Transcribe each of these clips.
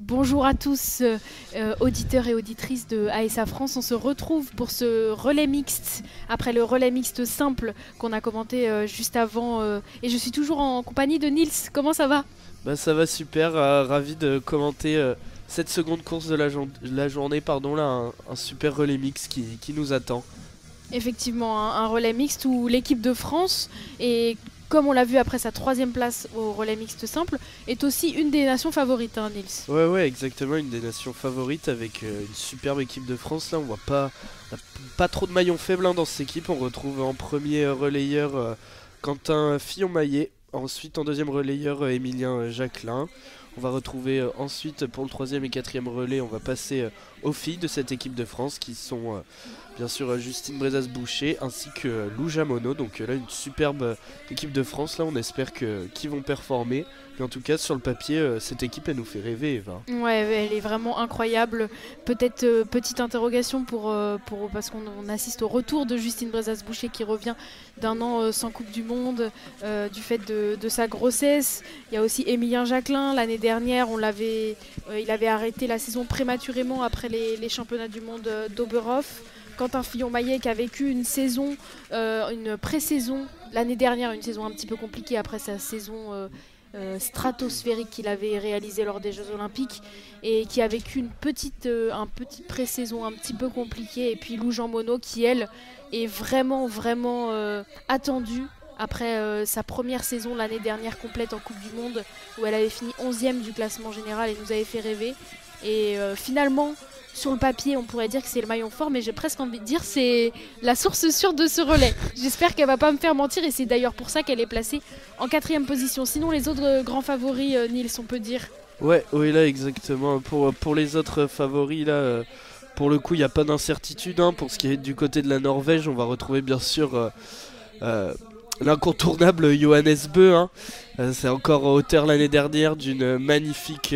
Bonjour à tous, auditeurs et auditrices de ASA France. On se retrouve pour ce relais mixte, après le relais mixte simple qu'on a commenté juste avant. Et je suis toujours en compagnie de Nils. Comment ça va? Bah, ça va super, ravi de commenter cette seconde course de la journée. Pardon, là, un super relais mixte qui nous attend. Effectivement, un relais mixte où l'équipe de France est... comme on l'a vu après sa troisième place au relais mixte simple, est aussi une des nations favorites, hein, Nils. Ouais, exactement, une des nations favorites avec une superbe équipe de France. Là, on voit pas trop de maillons faibles dans cette équipe. On retrouve en premier relayeur Quentin Fillon-Maillet, ensuite en deuxième relayeur Emilien Jacquelin. On va retrouver ensuite pour le troisième et quatrième relais, on va passer aux filles de cette équipe de France qui sont... bien sûr Justine Braisaz-Bouchet ainsi que Lou Jeanmonnot, donc là une superbe équipe de France, là on espère qu'ils vont performer, mais en tout cas sur le papier cette équipe elle nous fait rêver, Eva. Ouais, elle est vraiment incroyable, peut-être petite interrogation pour parce qu'on assiste au retour de Justine Braisaz-Bouchet qui revient d'un an sans Coupe du Monde du fait de sa grossesse. Il y a aussi Emilien Jacquelin, l'année dernière il avait arrêté la saison prématurément après les championnats du monde d'Oberhof. Quentin Fillon-Maillet qui a vécu une saison, une pré-saison l'année dernière, une saison un petit peu compliquée après sa saison stratosphérique qu'il avait réalisée lors des Jeux Olympiques, et qui a vécu un petit pré-saison un petit peu compliquée. Et puis Lou Jeanmonnot qui, elle, est vraiment attendue après sa première saison l'année dernière complète en Coupe du Monde où elle avait fini 11e du classement général et nous avait fait rêver. Et finalement... sur le papier, on pourrait dire que c'est le maillon fort, mais j'ai presque envie de dire c'est la source sûre de ce relais. J'espère qu'elle va pas me faire mentir, et c'est d'ailleurs pour ça qu'elle est placée en quatrième position. Sinon, les autres grands favoris, Nils, on peut dire. Ouais, là exactement. Pour les autres favoris, là, pour le coup, il n'y a pas d'incertitude. Pour ce qui est du côté de la Norvège, on va retrouver bien sûr l'incontournable Johannes Bø. C'est encore auteur l'année dernière d'une magnifique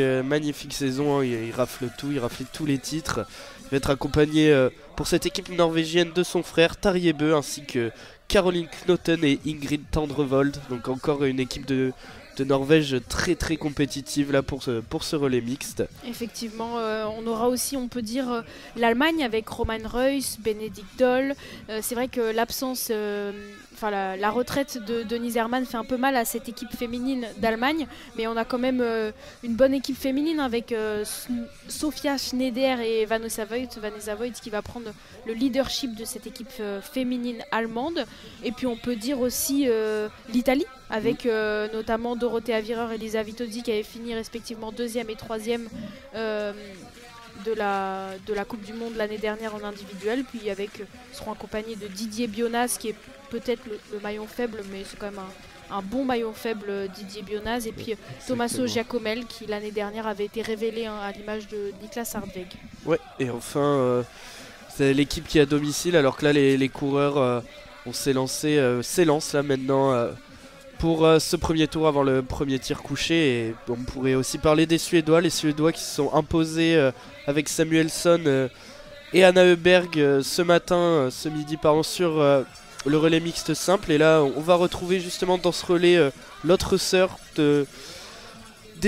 saison. Il rafle tout, il rafle tous les titres. Il va être accompagné pour cette équipe norvégienne de son frère Tarjei Bø ainsi que Caroline Knotten et Ingrid Tandrevold. Donc encore une équipe de Norvège très compétitive là pour ce relais mixte. Effectivement, on aura aussi, on peut dire, l'Allemagne avec Roman Rees, Benedikt Doll. C'est vrai que l'absence, la retraite de Denise Herrmann fait un peu mal à cette équipe féminine d'Allemagne, mais on a quand même une bonne équipe féminine avec Sophia Schneider et Vanessa Voigt qui va prendre le leadership de cette équipe féminine allemande. Et puis on peut dire aussi l'Italie avec notamment Dorothea Wierer et Lisa Vittozzi qui avaient fini respectivement deuxième et troisième de la Coupe du Monde l'année dernière en individuel. Puis avec seront en compagnie de Didier Bionaz qui est peut-être le maillon faible, mais c'est quand même un bon maillon faible, Didier Bionaz, et puis Tommaso Giacomel qui l'année dernière avait été révélé à l'image de Niklas Hardweg. Ouais, et enfin c'est l'équipe qui est à domicile, alors que là les coureurs s'élancent là maintenant pour ce premier tour avant le premier tir couché. Et on pourrait aussi parler des Suédois, les Suédois qui se sont imposés avec Samuelsson et Anna Öberg ce midi sur le relais mixte simple. Et là on va retrouver justement dans ce relais l'autre sœur des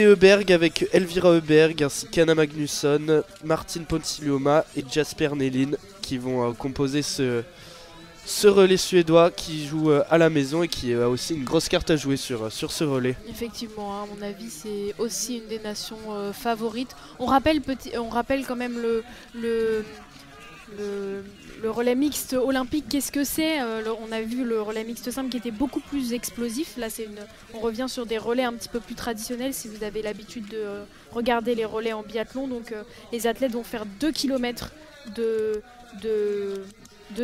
Öberg avec Elvira Öberg ainsi qu'Anna Magnusson, Martin Ponsiluoma et Jesper Nelin qui vont composer ce relais suédois qui joue à la maison et qui a aussi une grosse carte à jouer sur ce relais. Effectivement, à mon avis, c'est aussi une des nations favorites. On rappelle quand même le relais mixte olympique. Qu'est-ce que c'est? On a vu le relais mixte simple qui était beaucoup plus explosif. Là, on revient sur des relais un petit peu plus traditionnels si vous avez l'habitude de regarder les relais en biathlon. Donc, les athlètes vont faire 2 km de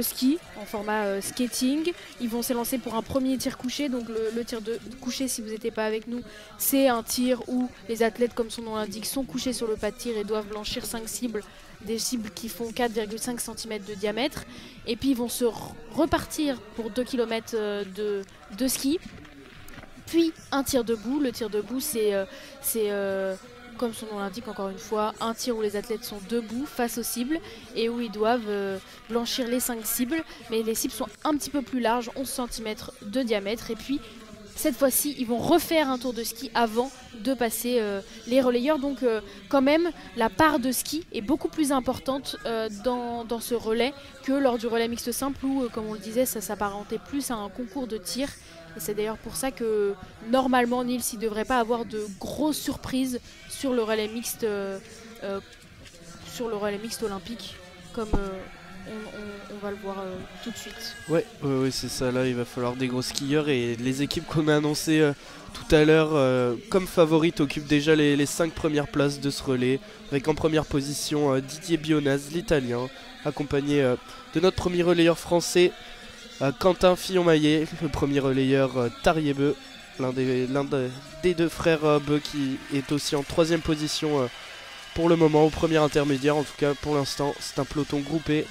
ski en format skating. Ils vont s'élancer pour un premier tir couché. Donc le tir de couché, si vous n'étiez pas avec nous, c'est un tir où les athlètes, comme son nom l'indique, sont couchés sur le pas de tir et doivent blanchir 5 cibles, des cibles qui font 4,5 cm de diamètre. Et puis ils vont se repartir pour 2 km de ski, puis un tir debout. Le tir debout, c'est comme son nom l'indique encore une fois, un tir où les athlètes sont debout face aux cibles et où ils doivent blanchir les 5 cibles, mais les cibles sont un petit peu plus larges, 11 cm de diamètre. Et puis cette fois-ci, ils vont refaire un tour de ski avant de passer les relayeurs. Donc quand même, la part de ski est beaucoup plus importante dans ce relais que lors du relais mixte simple où, comme on le disait, ça s'apparentait plus à un concours de tir. Et c'est d'ailleurs pour ça que, normalement, Nils ne devrait pas avoir de grosses surprises sur le relais mixte, olympique, comme on va le voir tout de suite. Ouais, c'est ça. Là, il va falloir des gros skieurs. Et les équipes qu'on a annoncées tout à l'heure comme favorites occupent déjà les 5 premières places de ce relais. Avec en première position Didier Bionaz, l'Italien, accompagné de notre premier relayeur français, Quentin Fillon-Maillet, le premier relayeur Tarjei Bø, l'un des deux frères Beu, qui est aussi en troisième position pour le moment, au premier intermédiaire. En tout cas, pour l'instant, c'est un peloton groupé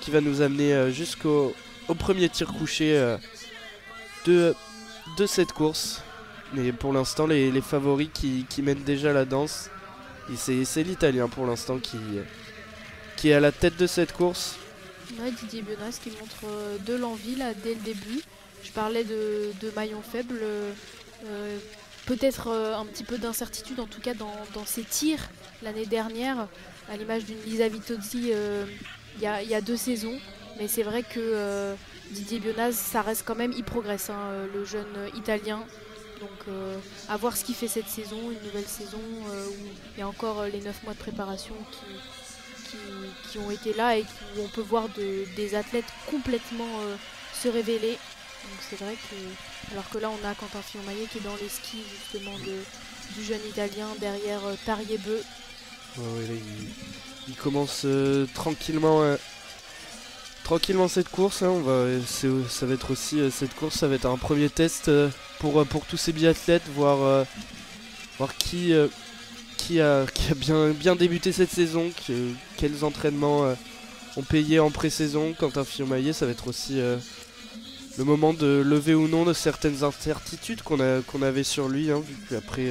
qui va nous amener jusqu'au premier tir couché de cette course. Mais pour l'instant, les favoris qui mènent déjà la danse, c'est l'Italien pour l'instant qui est à la tête de cette course. Ouais, Didier Bionaz qui montre de l'envie là dès le début. Je parlais de maillon faible, peut-être un petit peu d'incertitude en tout cas dans ses tirs l'année dernière, à l'image d'une Lisa Vittozzi il y a 2 saisons. Mais c'est vrai que Didier Bionaz, ça reste quand même, il progresse, hein, le jeune Italien. Donc à voir ce qu'il fait cette saison, une nouvelle saison où il y a encore les 9 mois de préparation qui ont été là et où on peut voir des athlètes complètement se révéler. Donc c'est vrai que, alors que là on a Quentin Fillon-Maillet qui est dans les skis justement du jeune Italien derrière Tarjei Bø. Ouais, là, il commence tranquillement cette course, hein. Ça va être aussi cette course, ça va être un premier test pour tous ces biathlètes, voir qui a bien débuté cette saison, quels entraînements ont payé en pré-saison. Quentin Fillon-Maillet, ça va être aussi le moment de lever ou non de certaines incertitudes qu'on avait sur lui, hein, vu qu'après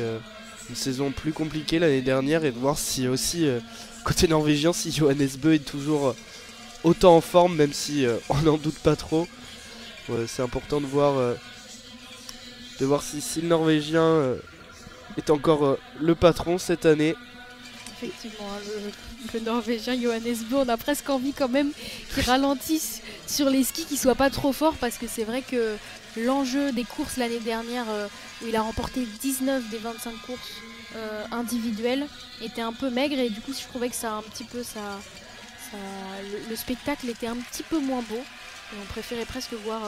une saison plus compliquée l'année dernière, et de voir si aussi côté norvégien, si Johannes Bø est toujours autant en forme, même si on n'en doute pas trop. Ouais, c'est important de voir si le norvégien est encore le patron cette année. Effectivement, le norvégien Johannes Bø, on a presque envie quand même qu'il ralentisse sur les skis, qu'il soit pas trop fort, parce que c'est vrai que l'enjeu des courses l'année dernière, où il a remporté 19 des 25 courses individuelles, était un peu maigre, et du coup je trouvais que ça, un petit peu, le spectacle était un petit peu moins beau, et on préférait presque voir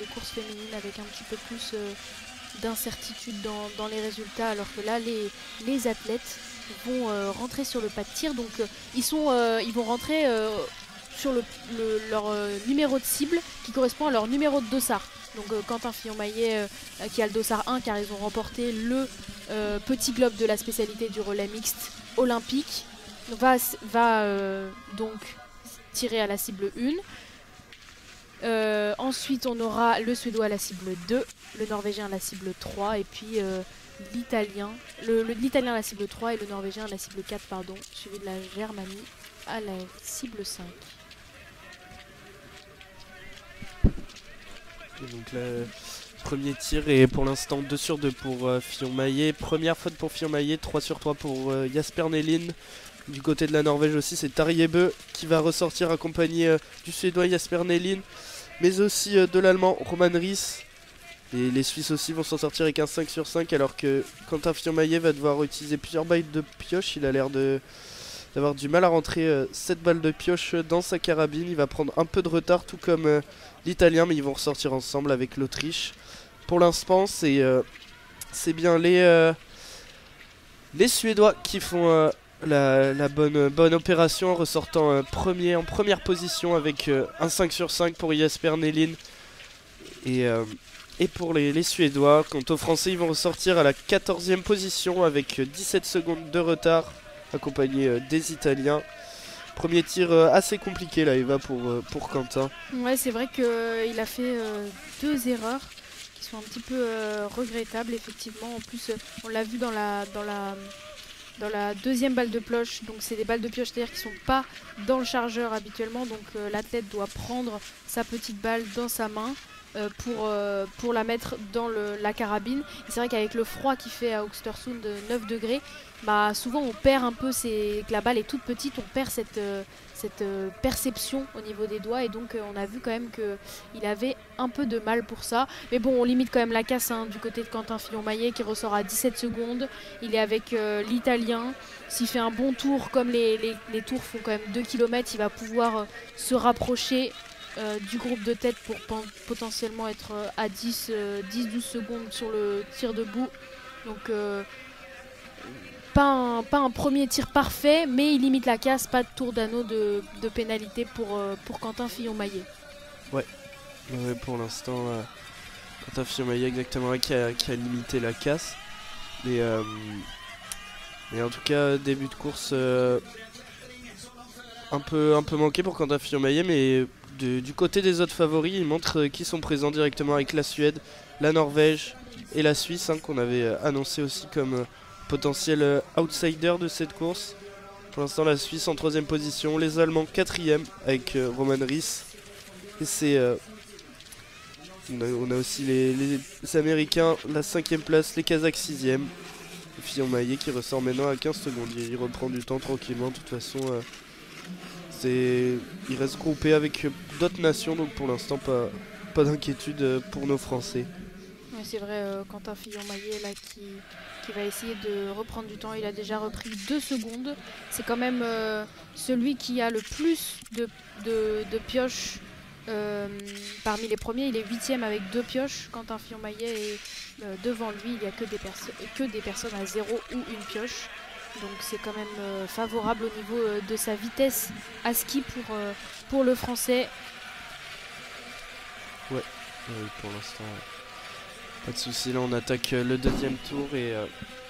les courses féminines avec un petit peu plus d'incertitude dans les résultats, alors que là les athlètes vont rentrer sur le pas de tir. Donc ils vont rentrer sur leur numéro de cible qui correspond à leur numéro de dossard. Donc Quentin Fillon-Maillet qui a le dossard 1 car ils ont remporté le petit globe de la spécialité du relais mixte olympique, va donc tirer à la cible 1. Ensuite on aura le Suédois à la cible 2, le Norvégien à la cible 3, et puis l'Italien à la cible 3 et le Norvégien à la cible 4, pardon, suivi de la Germanie à la cible 5. Et donc le premier tir est pour l'instant 2 sur 2 pour Fillon-Maillet. Première faute pour Fillon-Maillet, 3 sur 3 pour Jesper Nelin. Du côté de la Norvège aussi, c'est Tarjei Bø qui va ressortir accompagné du Suédois Jesper Nelin, mais aussi de l'Allemand Roman Rees. Et les Suisses aussi vont s'en sortir avec un 5 sur 5, alors que Quentin Fillon-Maillet va devoir utiliser plusieurs balles de pioche. Il a l'air d'avoir du mal à rentrer cette balle de pioche dans sa carabine. Il va prendre un peu de retard, tout comme l'Italien, mais ils vont ressortir ensemble avec l'Autriche. Pour l'instant, c'est bien les Suédois qui font la bonne opération en ressortant en première position avec un 5 sur 5 pour Jesper Nelin. Et pour les Suédois, quant aux Français, ils vont ressortir à la 14e position avec 17 secondes de retard, accompagnés des Italiens. Premier tir assez compliqué là, Eva, pour Quentin. Ouais, c'est vrai qu'il a fait 2 erreurs qui sont un petit peu regrettables, effectivement. En plus, on l'a vu dans la deuxième balle de pioche, donc c'est des balles de pioche, c'est-à-dire qu'ils ne sont pas dans le chargeur habituellement, donc l'athlète doit prendre sa petite balle dans sa main pour la mettre dans la carabine. C'est vrai qu'avec le froid qui fait à Östersund 9 degrés, bah, souvent on perd un peu, que la balle est toute petite, on perd cette perception au niveau des doigts, et donc on a vu quand même qu'il avait un peu de mal pour ça. Mais bon, on limite quand même la casse hein, du côté de Quentin Fillon-Maillet qui ressort à 17 secondes. Il est avec l'Italien. S'il fait un bon tour, comme les tours font quand même 2 km, il va pouvoir se rapprocher du groupe de tête pour potentiellement être à 10-12 secondes sur le tir debout. Donc pas un premier tir parfait, mais il limite la casse, pas de tour d'anneau de pénalité pour Quentin Fillon-Maillet. Ouais, pour l'instant, Quentin Fillon-Maillet exactement qui a limité la casse. Mais en tout cas, début de course un peu manqué pour Quentin Fillon-Maillet, mais du côté des autres favoris, ils montrent qui sont présents directement avec la Suède, la Norvège et la Suisse, hein, qu'on avait annoncé aussi comme potentiel outsider de cette course. Pour l'instant, la Suisse en 3ème position, les Allemands 4ème avec Roman Rees. Et on a aussi les Américains, la 5ème place, les Kazakhs 6ème. Fillon-Maillet qui ressort maintenant à 15 secondes. Il reprend du temps tranquillement. De toute façon, il reste groupé avec d'autres nations, donc pour l'instant pas d'inquiétude pour nos Français. Oui, c'est vrai, Quentin Fillon-Maillet là qui va essayer de reprendre du temps. Il a déjà repris 2 secondes. C'est quand même celui qui a le plus de pioches parmi les premiers. Il est 8ème avec 2 pioches. Quentin Fillon-Maillet est devant lui. Il n'y a que des personnes à 0 ou une pioche. Donc c'est quand même favorable au niveau de sa vitesse à ski pour le Français. Ouais, pour l'instant, pas de soucis. Là, on attaque le 2e tour et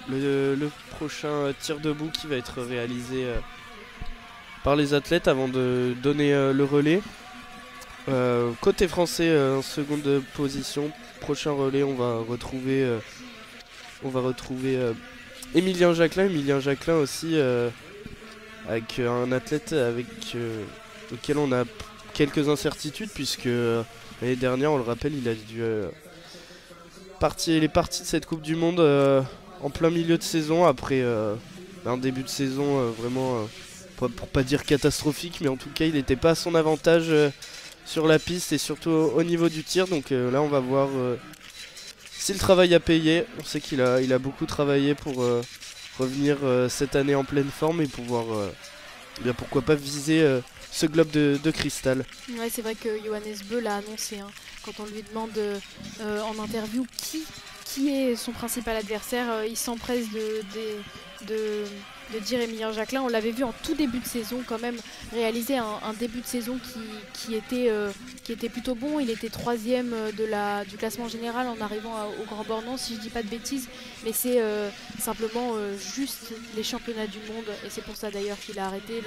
le prochain tir debout qui va être réalisé par les athlètes avant de donner le relais. Côté français, en 2e position, prochain relais, on va retrouver... Emilien Jacquelin, aussi avec un athlète avec lequel on a quelques incertitudes, puisque l'année dernière, on le rappelle, il a dû partir de cette Coupe du Monde en plein milieu de saison, après un début de saison vraiment, pour pas dire catastrophique, mais en tout cas, il n'était pas à son avantage sur la piste et surtout au niveau du tir. Donc là, on va voir... si le travail a payé. On sait qu'il a beaucoup travaillé pour revenir cette année en pleine forme et pouvoir, bien pourquoi pas, viser ce globe de cristal. Ouais, c'est vrai que Johannes Bø l'a annoncé, hein, quand on lui demande en interview qui est son principal adversaire, il s'empresse de dire Emilien Jacquelin. On l'avait vu en tout début de saison quand même réaliser un début de saison qui était plutôt bon. Il était 3ème du classement général en arrivant au Grand Bornand, si je dis pas de bêtises, mais c'est simplement juste les championnats du monde, et c'est pour ça d'ailleurs qu'il a arrêté.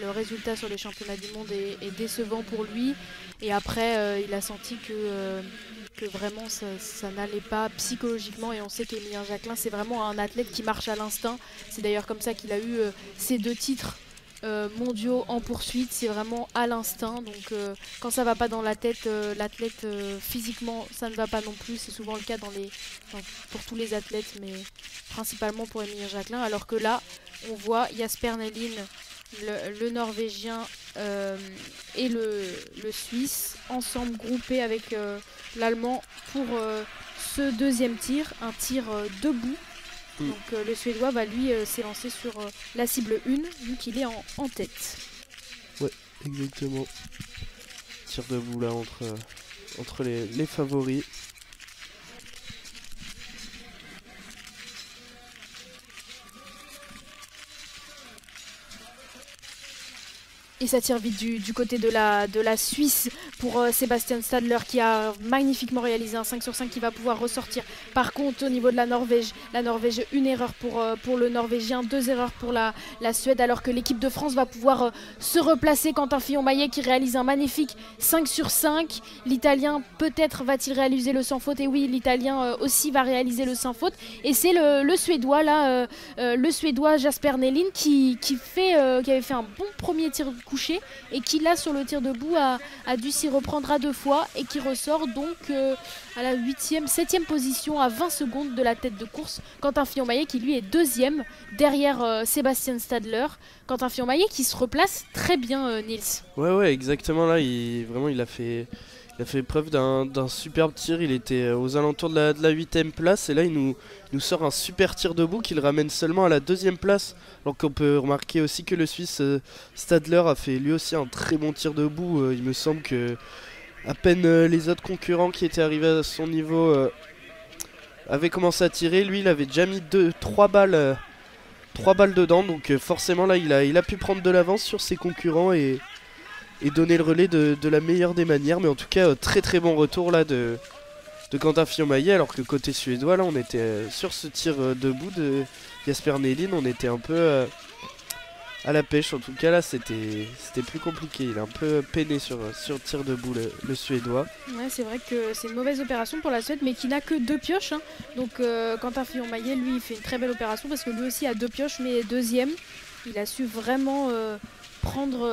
Le résultat sur les championnats du monde est décevant pour lui, et après il a senti que vraiment ça n'allait pas psychologiquement, et on sait qu'Emilien Jacquelin, c'est vraiment un athlète qui marche à l'instinct. C'est d'ailleurs comme ça qu'il a eu ses 2 titres mondiaux en poursuite. C'est vraiment à l'instinct, donc quand ça va pas dans la tête, l'athlète physiquement ça ne va pas non plus. C'est souvent le cas pour tous les athlètes, mais principalement pour Emilien Jacquelin. Alors que là on voit Jesper Nelin, le Norvégien, et le Suisse ensemble groupés avec l'Allemand pour ce 2e tir, un tir debout. Donc le Suédois va lui s'élancer sur la cible 1, vu qu'il est en tête. Ouais, exactement. Tir debout là entre les favoris. Et ça tire vite du côté de la Suisse pour Sebastian Stalder, qui a magnifiquement réalisé un 5/5 qui va pouvoir ressortir. Par contre, au niveau de la Norvège, une erreur pour le Norvégien, 2 erreurs pour la Suède, alors que l'équipe de France va pouvoir se replacer. Quentin Fillon-Maillet qui réalise un magnifique 5/5. L'Italien, peut-être va-t-il réaliser le sans faute. Et oui, l'Italien aussi va réaliser le sans faute. Et c'est le Suédois, là, le Suédois Jesper Nelin qui avait fait un bon premier tir couché et qui là sur le tir debout a dû s'y qui reprendra deux fois et qui ressort donc à la 8e, 7e position à 20 secondes de la tête de course. Quentin Fillon-Maillet qui lui est deuxième derrière Sebastian Stalder. Quentin Fillon-Maillet qui se replace très bien, Nils. Ouais, exactement. Là, il a fait preuve d'un superbe tir. Il était aux alentours de la 8e place et là il nous sort un super tir debout qu'il ramène seulement à la 2e place. Alors qu'on peut remarquer aussi que le Suisse Stadler a fait lui aussi un très bon tir debout. Il me semble que à peine les autres concurrents qui étaient arrivés à son niveau avaient commencé à tirer. Lui il avait déjà mis 3 balles dedans, donc forcément là il a pu prendre de l'avance sur ses concurrents et donner le relais de la meilleure des manières. Mais en tout cas, très bon retour là de Quentin Fillon-Maillet. Alors que côté suédois, là, on était sur ce tir debout de Jesper Nelin. On était un peu à la pêche. En tout cas, là, c'était plus compliqué. Il a un peu peiné sur tir debout, le suédois. Ouais, c'est vrai que c'est une mauvaise opération pour la Suède, mais qui n'a que 2 pioches. Hein. Donc, Quentin Fillon-Maillet, lui, il fait une très belle opération parce que lui aussi a 2 pioches, mais deuxième. Il a su vraiment... prendre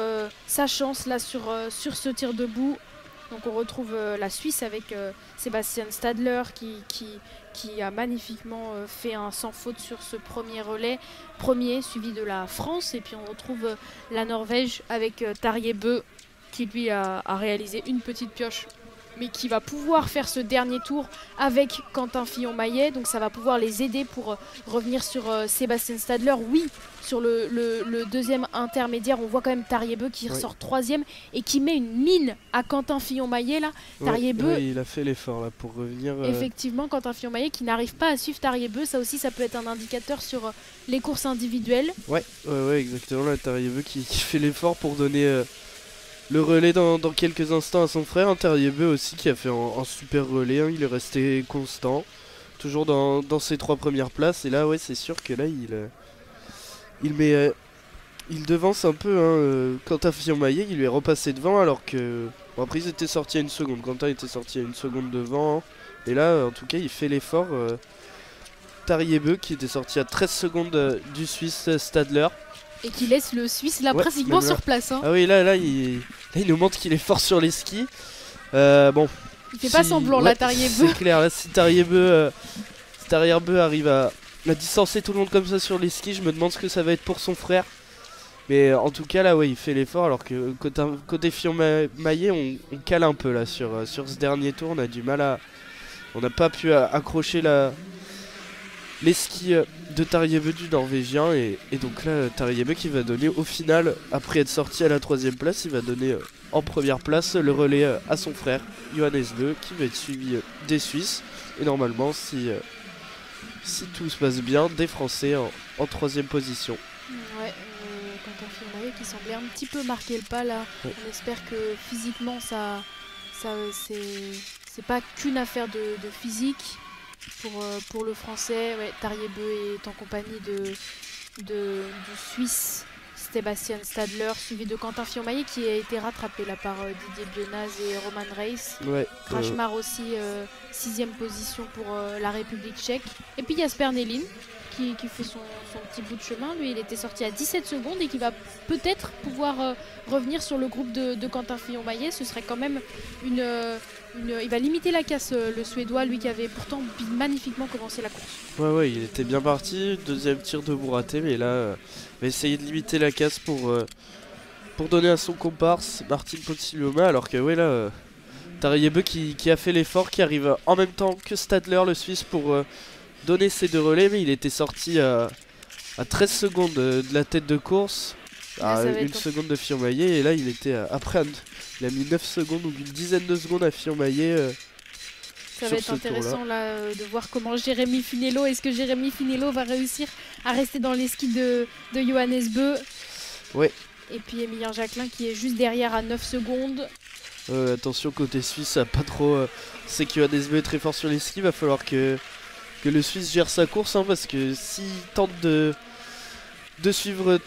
sa chance là sur ce tir debout. Donc on retrouve la Suisse avec Sebastian Stadler qui a magnifiquement fait un sans faute sur ce premier relais, suivi de la France, et puis on retrouve la Norvège avec Tarjei Bø qui lui a réalisé une petite pioche, mais qui va pouvoir faire ce dernier tour avec Quentin Fillon-Maillet. Donc ça va pouvoir les aider pour revenir sur Sebastian Stadler. Oui, sur le deuxième intermédiaire, on voit quand même Tarjei Bø qui ressort troisième et qui met une mine à Quentin Fillon-Maillet. Tarjei Bø, il a fait l'effort là pour revenir. Effectivement, Quentin Fillon-Maillet qui n'arrive pas à suivre Tarjei Bø. Ça aussi, ça peut être un indicateur sur les courses individuelles. Ouais, exactement. Là, Tarjei Bø qui fait l'effort pour donner... le relais dans quelques instants à son frère. Tarjei Bø aussi qui a fait un super relais, hein. Il est resté constant, toujours dans ses 3 premières places. Et là, ouais, c'est sûr que là, il devance un peu, hein. Quentin Fillon-Maillet, il lui est repassé devant alors que... Bon, après, ils étaient sortis à 1 seconde. Quentin était sorti à 1 seconde devant. Hein. Et là, en tout cas, il fait l'effort. Tarjei Bø qui était sorti à 13 secondes du Suisse Stadler. Et qui laisse le Suisse là pratiquement sur place. Hein. Ah oui, là, il nous montre qu'il est fort sur les skis. Bon, il fait pas semblant, là, Tarjei Bø. C'est clair, là, si Tarjei Bø arrive à distancer tout le monde comme ça sur les skis, je me demande ce que ça va être pour son frère. Mais en tout cas, là, ouais, il fait l'effort. Alors que côté Fillon-Maillet, on cale un peu là sur ce dernier tour. On a du mal on n'a pas pu accrocher les skis de Tarjei Bø du Norvégien, et donc là Tarjei Bø qui va donner au final, après être sorti à la 3e place, il va donner en 1re place le relais à son frère Johannes Bø qui va être suivi des Suisses, et normalement si tout se passe bien, des Français en 3e position. Ouais, Quentin Fillon-Maillet qui semblait un petit peu marquer le pas là, ouais. On espère que physiquement ça c'est pas qu'une affaire de physique. Pour le français, ouais, Tarjei Bø est en compagnie du Suisse Sebastian Stadler, suivi de Quentin Fillon-Maillet qui a été rattrapé là par Didier Bionaz et Roman Rees. Ouais, Krčmář aussi, 6e position pour la République tchèque. Et puis Jesper Nelin qui fait son petit bout de chemin. Lui, il était sorti à 17 secondes et qui va peut-être pouvoir revenir sur le groupe de Quentin Fillon-Maillet. Ce serait quand même il va limiter la casse, le Suédois, lui qui avait pourtant magnifiquement commencé la course. Ouais, il était bien parti. 2e tir debout raté, mais là, il va essayer de limiter la casse pour donner à son comparse Martin Ponsiluoma. Alors que, ouais, là, Tarjei Bø qui a fait l'effort, qui arrive en même temps que Stadler, le Suisse, pour... donner ses 2 relais, mais il était sorti à 13 secondes de la tête de course, à 1 seconde de Fillon-Maillet, et là il était après, il a mis 9 secondes ou une dizaine de secondes à Fillon-Maillet. Ça va être intéressant là, de voir comment Jérémy Finello, est-ce que Jérémy Finello va réussir à rester dans les skis de Johannes Bø. Ouais. Et puis Emilien Jacquelin qui est juste derrière à 9 secondes. Attention côté Suisse, pas trop. C'est que Johannes Bø est très fort sur les skis, va falloir que le Suisse gère sa course, hein, parce que s'il tente de suivre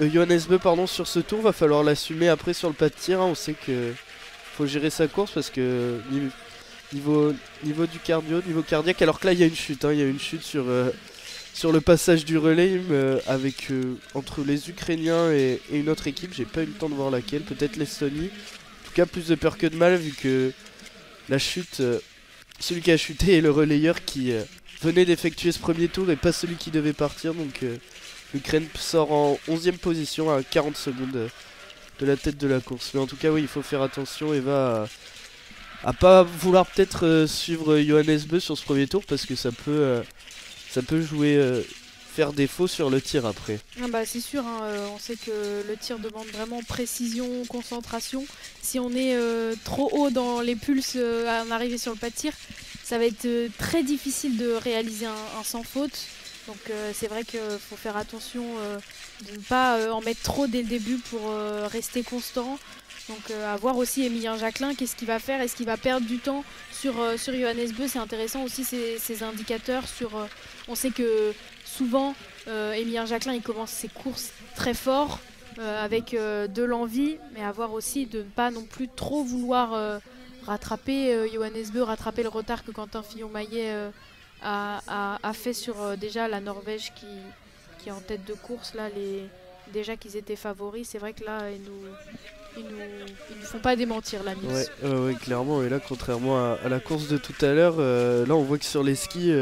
Johannes Bø sur ce tour, va falloir l'assumer après sur le pas de tir, hein. On sait que faut gérer sa course parce que niveau du cardio, niveau cardiaque, alors que là il y a une chute, hein, il y a une chute sur le passage du relais avec entre les Ukrainiens et une autre équipe, j'ai pas eu le temps de voir laquelle, peut-être l'Estonie. cas plus de peur que de mal vu que la chute, celui qui a chuté est le relayeur qui venait d'effectuer ce premier tour et pas celui qui devait partir. Donc l'Ukraine sort en 11ème position à 40 secondes de la tête de la course. Mais en tout cas oui, il faut faire attention Eva à pas vouloir peut-être suivre Johannes Bø sur ce premier tour parce que ça peut jouer, faire défaut sur le tir après. Ah bah c'est sûr, hein, on sait que le tir demande vraiment précision, concentration. Si on est trop haut dans les pulses à en arriver sur le pas de tir, ça va être très difficile de réaliser un sans faute. Donc c'est vrai qu'il faut faire attention de ne pas en mettre trop dès le début pour rester constant. Donc à voir aussi Emilien Jacquelin, qu'est-ce qu'il va faire, est-ce qu'il va perdre du temps sur Johannes Bø. C'est intéressant aussi ces indicateurs. On sait que souvent Emilien Jacquelin il commence ses courses très fort avec de l'envie, mais à voir aussi de ne pas non plus trop vouloir rattraper Johannes Bø, rattraper le retard que Quentin Fillon-Maillet a fait sur déjà la Norvège qui est en tête de course. Là, déjà qu'ils étaient favoris, c'est vrai que là ils nous font pas démentir la mise. Ouais, ouais, clairement. Et là, contrairement à la course de tout à l'heure, là on voit que sur les skis,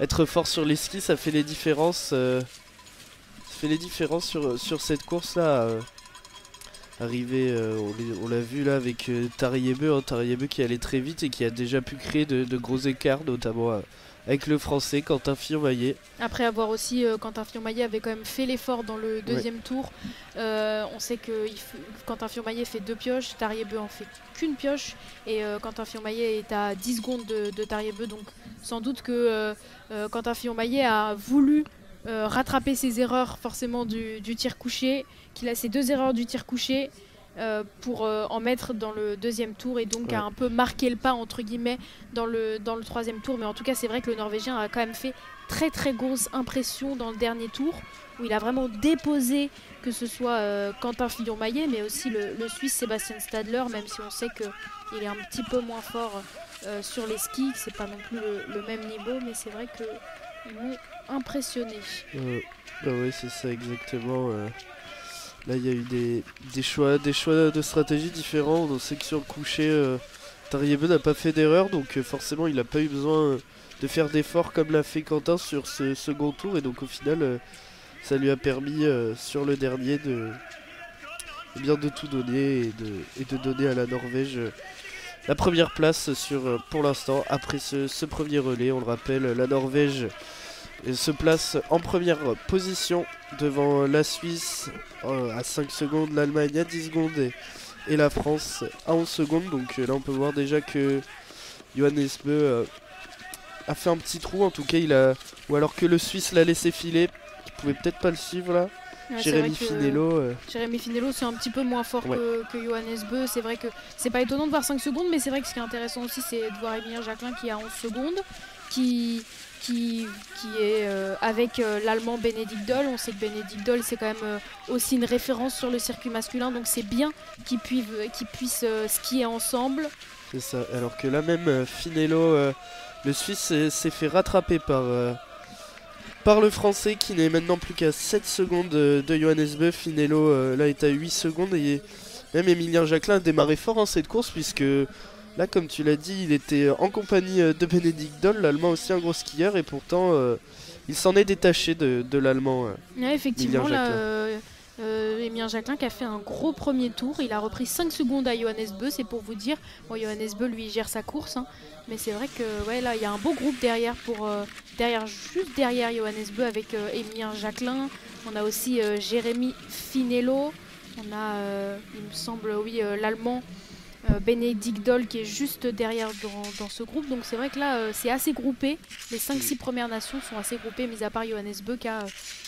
être fort sur les skis, ça fait les différences. Ça fait les différences sur cette course là. Arrivé, on l'a vu là avec Tarjei Bø, hein, Tarjei Bø qui allait très vite et qui a déjà pu créer de gros écarts, notamment avec le français Quentin Fillon-Maillet. Après avoir aussi, Quentin Fillon-Maillet avait quand même fait l'effort dans le deuxième tour. On sait que Quentin Fillon-Maillet fait 2 pioches, Tarjei Bø en fait qu'une pioche. Et Quentin Fillon-Maillet est à 10 secondes de Tarjei Bø. Donc sans doute que Quentin Fillon-Maillet a voulu rattraper ses erreurs forcément du tir couché, qu'il a ses 2 erreurs du tir couché pour en mettre dans le deuxième tour et donc a un peu marqué le pas entre guillemets dans le troisième tour. Mais en tout cas c'est vrai que le Norvégien a quand même fait très très grosse impression dans le dernier tour où il a vraiment déposé, que ce soit Quentin Fillon-Maillet mais aussi le Suisse Sebastian Stalder, même si on sait qu'il est un petit peu moins fort sur les skis, c'est pas non plus le même niveau, mais c'est vrai que ils m'ont impressionné. Oui, c'est ça exactement. Là, il y a eu des choix de stratégie différents. On sait que sur le coucher, Tarjei Bø n'a pas fait d'erreur, donc forcément, il n'a pas eu besoin de faire d'efforts comme l'a fait Quentin sur ce second tour. Et donc, au final, ça lui a permis sur le dernier de tout donner et de donner à la Norvège la première place pour l'instant après ce premier relais. On le rappelle, la Norvège se place en première position devant la Suisse à 5 secondes, l'Allemagne à 10 secondes et la France à 11 secondes. Donc là on peut voir déjà que Johannes Bø a fait un petit trou, en tout cas ou alors que le Suisse l'a laissé filer, qui pouvait peut-être pas le suivre là. Ouais, Jérémy Finello. Jérémy Finello, c'est un petit peu moins fort que Johannes Bø. C'est vrai que c'est pas étonnant de voir 5 secondes, mais c'est vrai que ce qui est intéressant aussi, c'est de voir Emilien Jacquelin qui est à 11 secondes, qui est avec l'Allemand Benedikt Doll. On sait que Benedikt Doll, c'est quand même aussi une référence sur le circuit masculin, donc c'est bien qu'ils puissent skier ensemble. C'est ça, alors que là même, Finello, le Suisse, s'est fait rattraper par le français qui n'est maintenant plus qu'à 7 secondes de Johannes Bø. Finello là est à 8 secondes et même Emilien Jacquelin a démarré fort en cette course puisque là comme tu l'as dit il était en compagnie de Benedikt Doll, l'Allemand aussi un gros skieur, et pourtant il s'en est détaché de l'Allemand. Ouais, effectivement là, Emilien Jacquelin qui a fait un gros premier tour, il a repris 5 secondes à Johannes Bø, c'est pour vous dire. Bon, Johannes Bø lui gère sa course, hein, mais c'est vrai que ouais, là il y a un beau groupe derrière juste derrière Johannes Bø avec Emilien Jacquelin, on a aussi Jérémy Finello, on a il me semble l'Allemand Benedikt Doll qui est juste derrière dans ce groupe. Donc c'est vrai que là c'est assez groupé, les 5-6 premières nations sont assez groupées, mis à part Johannes Bø qui a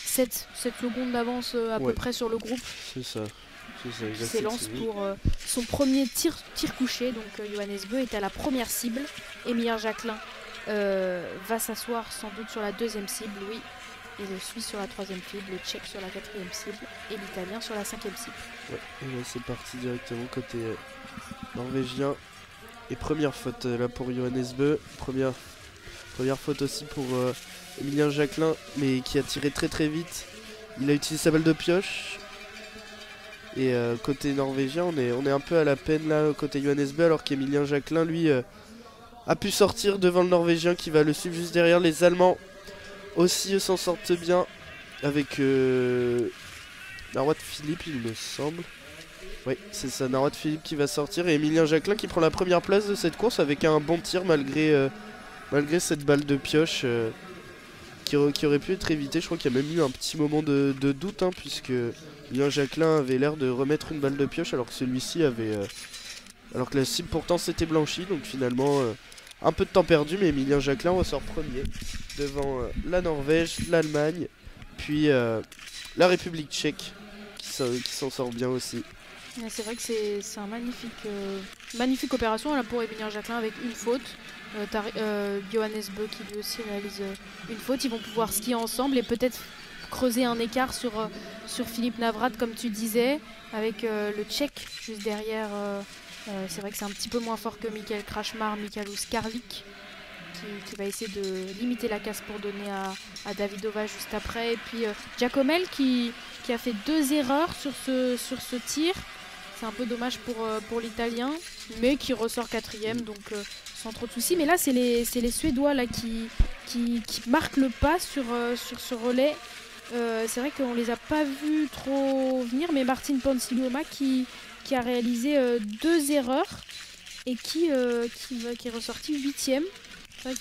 7 secondes d'avance peu près sur le groupe. C'est ça, il s'élance pour son premier tir couché. Donc Johannes Bø est à la première cible, Emilien Jacquelin va s'asseoir sans doute sur la deuxième cible, oui, et le Suisse sur la troisième cible, le Tchèque sur la quatrième cible et l'Italien sur la cinquième cible. Ouais, c'est parti directement côté norvégien. Et première faute là pour Johannes Bø, première faute aussi pour Emilien Jacquelin, mais qui a tiré très très vite. Il a utilisé sa balle de pioche Et côté norvégien, on est un peu à la peine là, côté Johannes Bø, alors qu'Emilien Jacquelin, lui, a pu sortir devant le norvégien qui va le suivre juste derrière. Les Allemands aussi s'en sortent bien avec Nawrath Philipp, il me semble. Oui, c'est ça, Nawrath Philipp qui va sortir. Et Emilien Jacquelin qui prend la première place de cette course avec un bon tir malgré cette balle de pioche qui aurait pu être évitée. Je crois qu'il y a même eu un petit moment de doute, hein, puisque Emilien Jacquelin avait l'air de remettre une balle de pioche alors que celui-ci avait... alors que la cible pourtant s'était blanchie. Donc finalement, un peu de temps perdu, mais Emilien Jacquelin ressort premier devant la Norvège, l'Allemagne, puis la République tchèque qui s'en sort bien aussi. C'est vrai que c'est un magnifique opération là, pour Emilien Jacquelin avec une faute. Johannes Bø qui lui aussi réalise une faute. Ils vont pouvoir skier ensemble et peut-être creuser un écart sur Philipp Nawrath, comme tu disais, avec le Tchèque juste derrière. C'est vrai que c'est un petit peu moins fort que Michal Krčmář, Mikaelus Karlik, qui va essayer de limiter la casse pour donner à Davidova juste après. Et puis Giacomel qui a fait deux erreurs sur ce tir. C'est un peu dommage pour l'Italien, mais qui ressort quatrième, donc sans trop de soucis. Mais là, c'est les Suédois là, qui marquent le pas sur ce relais. C'est vrai qu'on ne les a pas vus trop venir, mais Martin Ponsiluoma qui a réalisé deux erreurs et qui est ressorti 8e. C'est vrai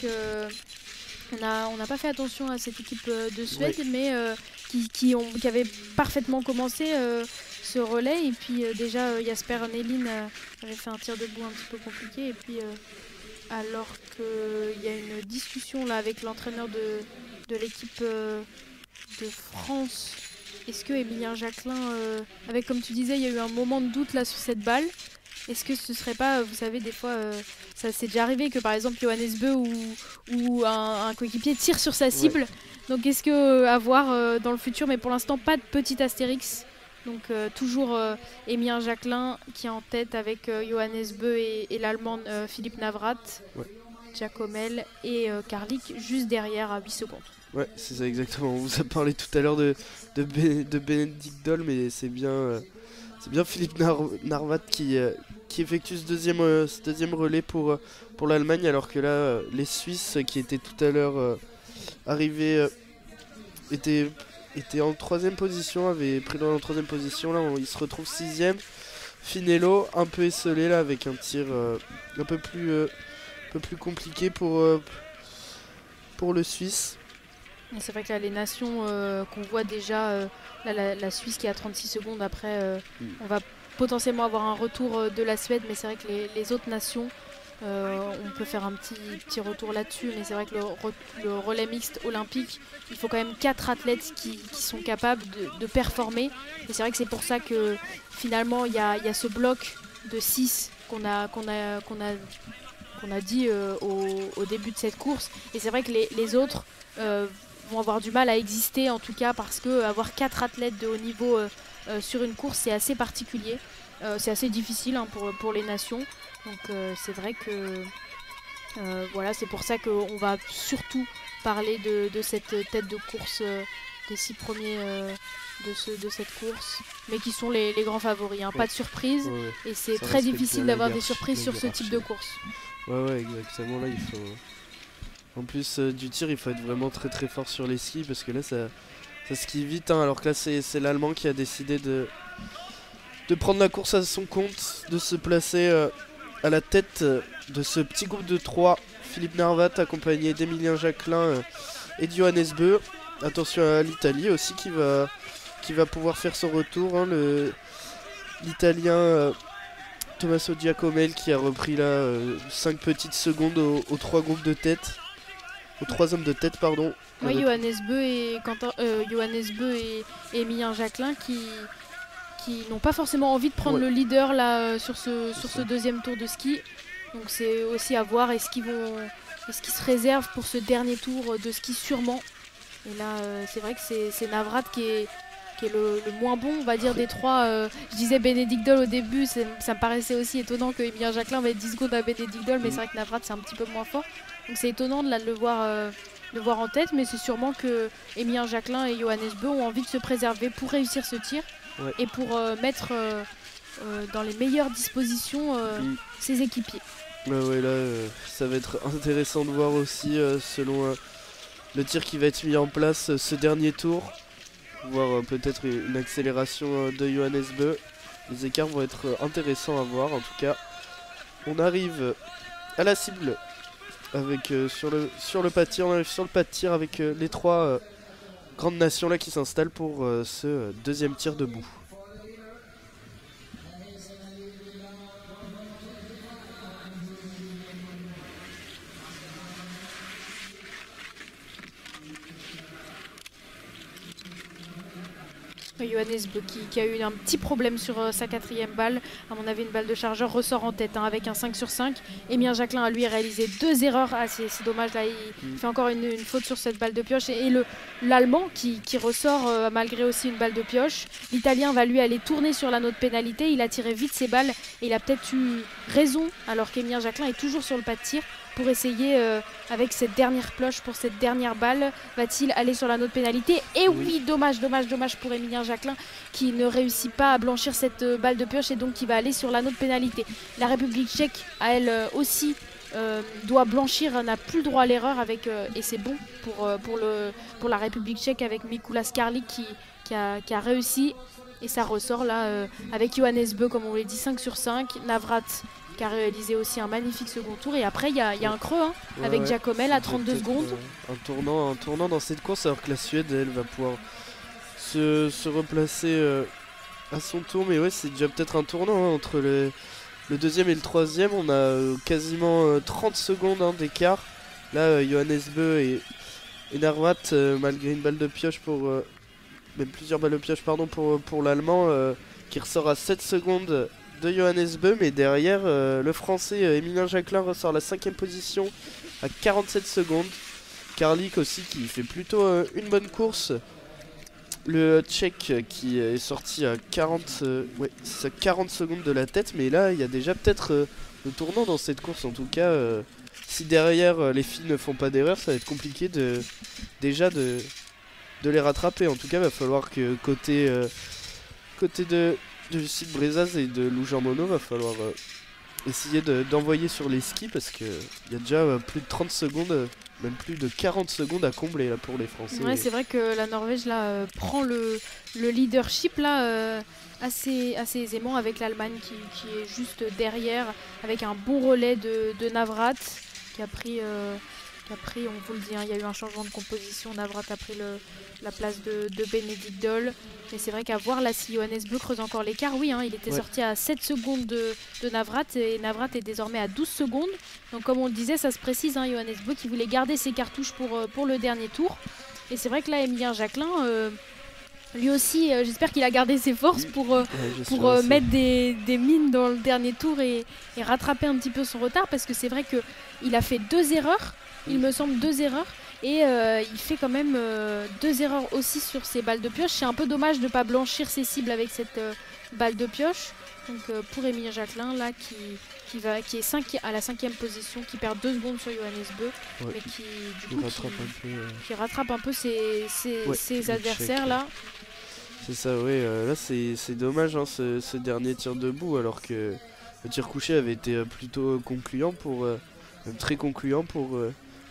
qu'on n'a pas fait attention à cette équipe de Suède, oui, mais qui avait parfaitement commencé ce relais. Et puis déjà, Jesper Nelin avait fait un tir debout un petit peu compliqué. Et puis alors qu'il y a une discussion là avec l'entraîneur de l'équipe de France, est-ce que Emilien Jacquelin, avec, comme tu disais, il y a eu un moment de doute là sur cette balle, est-ce que ce serait pas, vous savez, des fois, ça s'est déjà arrivé que par exemple Johannes Bø ou un coéquipier tire sur sa cible, ouais. Donc est-ce que à voir dans le futur, mais pour l'instant pas de petit astérix, donc toujours Emilien Jacquelin qui est en tête avec Johannes Bø et l'Allemand Philipp Nawrath, ouais. Giacomel et Karlik juste derrière à 8 secondes. Ouais, c'est ça exactement. On vous a parlé tout à l'heure de Benedikt Doll, mais c'est bien, Philipp Nawrath qui effectue ce deuxième relais pour l'Allemagne, alors que là, les Suisses qui étaient tout à l'heure arrivés étaient en troisième position, avaient pris dans la troisième position. Là, ils se retrouvent sixième. Finello, un peu esselé là, avec un tir un peu plus compliqué pour le Suisse. C'est vrai que là, les nations qu'on voit déjà, là, la Suisse qui est à 36 secondes après, on va potentiellement avoir un retour de la Suède, mais c'est vrai que les autres nations, on peut faire un petit retour là-dessus, mais c'est vrai que le relais mixte olympique, il faut quand même 4 athlètes qui sont capables de performer. Et c'est vrai que c'est pour ça que finalement, il y a ce bloc de 6 qu'on a dit au début de cette course. Et c'est vrai que les autres... vont avoir du mal à exister, en tout cas parce que avoir 4 athlètes de haut niveau sur une course, c'est assez particulier, c'est assez difficile, hein, pour les nations, donc c'est vrai que voilà, c'est pour ça qu'on va surtout parler de cette tête de course, des 6 premiers de cette course, mais qui sont les grands favoris, hein, ouais. Pas de surprise, ouais. Et c'est très difficile d'avoir des surprises sur ce type de course, ouais exactement. Là, il faut... En plus du tir, il faut être vraiment très très fort sur les skis, parce que là ça skie vite, hein, alors que là c'est l'Allemand qui a décidé de prendre la course à son compte, de se placer à la tête de ce petit groupe de 3. Philipp Nawrath accompagné d'Emilien Jacquelin et de Johannes Bø. Attention à l'Italie aussi qui va pouvoir faire son retour, hein, l'Italien Tommaso Giacomel qui a repris là 5 petites secondes aux 3 groupes de tête. Aux 3 hommes de tête, pardon. Oui, Johannes Bø et Emilien Jacquelin qui n'ont pas forcément envie de prendre, ouais, le leader là sur ce deuxième tour de ski. Donc c'est aussi à voir, est-ce qu'ils se réservent pour ce dernier tour de ski sûrement. Et là c'est vrai que c'est Nawrath qui est le moins bon, on va dire, des 3. Je disais Benedikt Doll au début, ça me paraissait aussi étonnant que Emilien Jacquelin mette 10 secondes à Benedikt Doll, mais c'est vrai que Nawrath, c'est un petit peu moins fort. Donc c'est étonnant de le voir de voir en tête, mais c'est sûrement que Emilien Jacquelin et Johannes Bø ont envie de se préserver pour réussir ce tir, ouais, et pour mettre dans les meilleures dispositions ses équipiers. Ouais, là, ça va être intéressant de voir aussi selon le tir qui va être mis en place ce dernier tour, voir peut-être une accélération de Johannes Bø. Les écarts vont être intéressants à voir en tout cas. On arrive à la cible avec sur le pas de tir avec les trois grandes nations là qui s'installent pour ce deuxième tir debout. Johannes Bø qui a eu un petit problème sur sa quatrième balle, à mon avis une balle de chargeur, ressort en tête hein, avec un 5/5. Emilien Jacquelin a lui réalisé deux erreurs, ah, c'est dommage là, il fait encore une faute sur cette balle de pioche, et l'Allemand qui ressort malgré aussi une balle de pioche. L'Italien va lui aller tourner sur l'anneau de pénalité, il a tiré vite ses balles et il a peut-être eu raison alors qu'Emilien Jacquelin est toujours sur le pas de tir pour essayer avec cette dernière pioche pour cette dernière balle. Va-t-il aller sur l'anneau de pénalité? Et oui, dommage pour Emilien Jacquelin qui ne réussit pas à blanchir cette balle de pioche et donc qui va aller sur l'anneau de pénalité. La République tchèque, à elle aussi, doit blanchir, n'a plus le droit à l'erreur avec et c'est bon pour la République tchèque avec Mikula Skarlik qui a réussi. Et ça ressort là avec Johannes Bø, comme on l'a dit, 5/5. Nawrath qui a réalisé aussi un magnifique second tour. Et après, il y a un creux hein, ouais, avec Giacomel à 32 secondes. Un tournant dans cette course, alors que la Suède, elle, va pouvoir se replacer à son tour. Mais ouais, c'est déjà peut-être un tournant hein, entre le deuxième et le troisième. On a quasiment 30 secondes hein, d'écart. Là, Johannes Bø et Nawrath, malgré une balle de pioche pour... même plusieurs balles de pioche pardon, pour l'Allemand, qui ressort à 7 secondes de Johannes Bø, mais derrière le Français Emilien Jacquelin ressort à la 5ème position à 47 secondes. Karlik aussi qui fait plutôt une bonne course. Le Tchèque qui est sorti à 40 secondes de la tête, mais là il y a déjà peut-être le tournant dans cette course en tout cas. Si derrière les filles ne font pas d'erreur, ça va être compliqué de les rattraper. En tout cas, il va falloir que côté de Justine Braisaz et de Lou Jeanmonnot, va falloir essayer d'envoyer sur les skis, parce qu'il y a déjà plus de 30 secondes, même plus de 40 secondes à combler là, pour les Français. Ouais, c'est vrai que la Norvège là, prend le leadership là, assez aisément, avec l'Allemagne qui est juste derrière, avec un bon relais de Nawrath qui a pris... Après, on vous le dit, hein, il y a eu un changement de composition. Nawrath a pris la place de Benedikt Doll. Mais c'est vrai qu'à voir là, si Johannes Bø creuse encore l'écart, oui, hein, il était sorti à 7 secondes de Nawrath, et Nawrath est désormais à 12 secondes. Donc comme on le disait, ça se précise, hein, Johannes Bø qui voulait garder ses cartouches pour le dernier tour. Et c'est vrai que là, Emilien Jacquelin, lui aussi, j'espère qu'il a gardé ses forces pour mettre des mines dans le dernier tour et rattraper un petit peu son retard, parce que c'est vrai qu'il a fait deux erreurs. Il me semble deux erreurs, et il fait quand même deux erreurs aussi sur ses balles de pioche. C'est un peu dommage de ne pas blanchir ses cibles avec cette balle de pioche. Donc pour Emilien Jacquelin, là, qui est à la 5ème position, qui perd 2 secondes sur Johannes Bø, mais qui du coup rattrape un peu ses adversaires là. C'est ça, oui. Là, c'est dommage hein, ce dernier tir debout, alors que le tir couché avait été plutôt concluant pour, très concluant pour.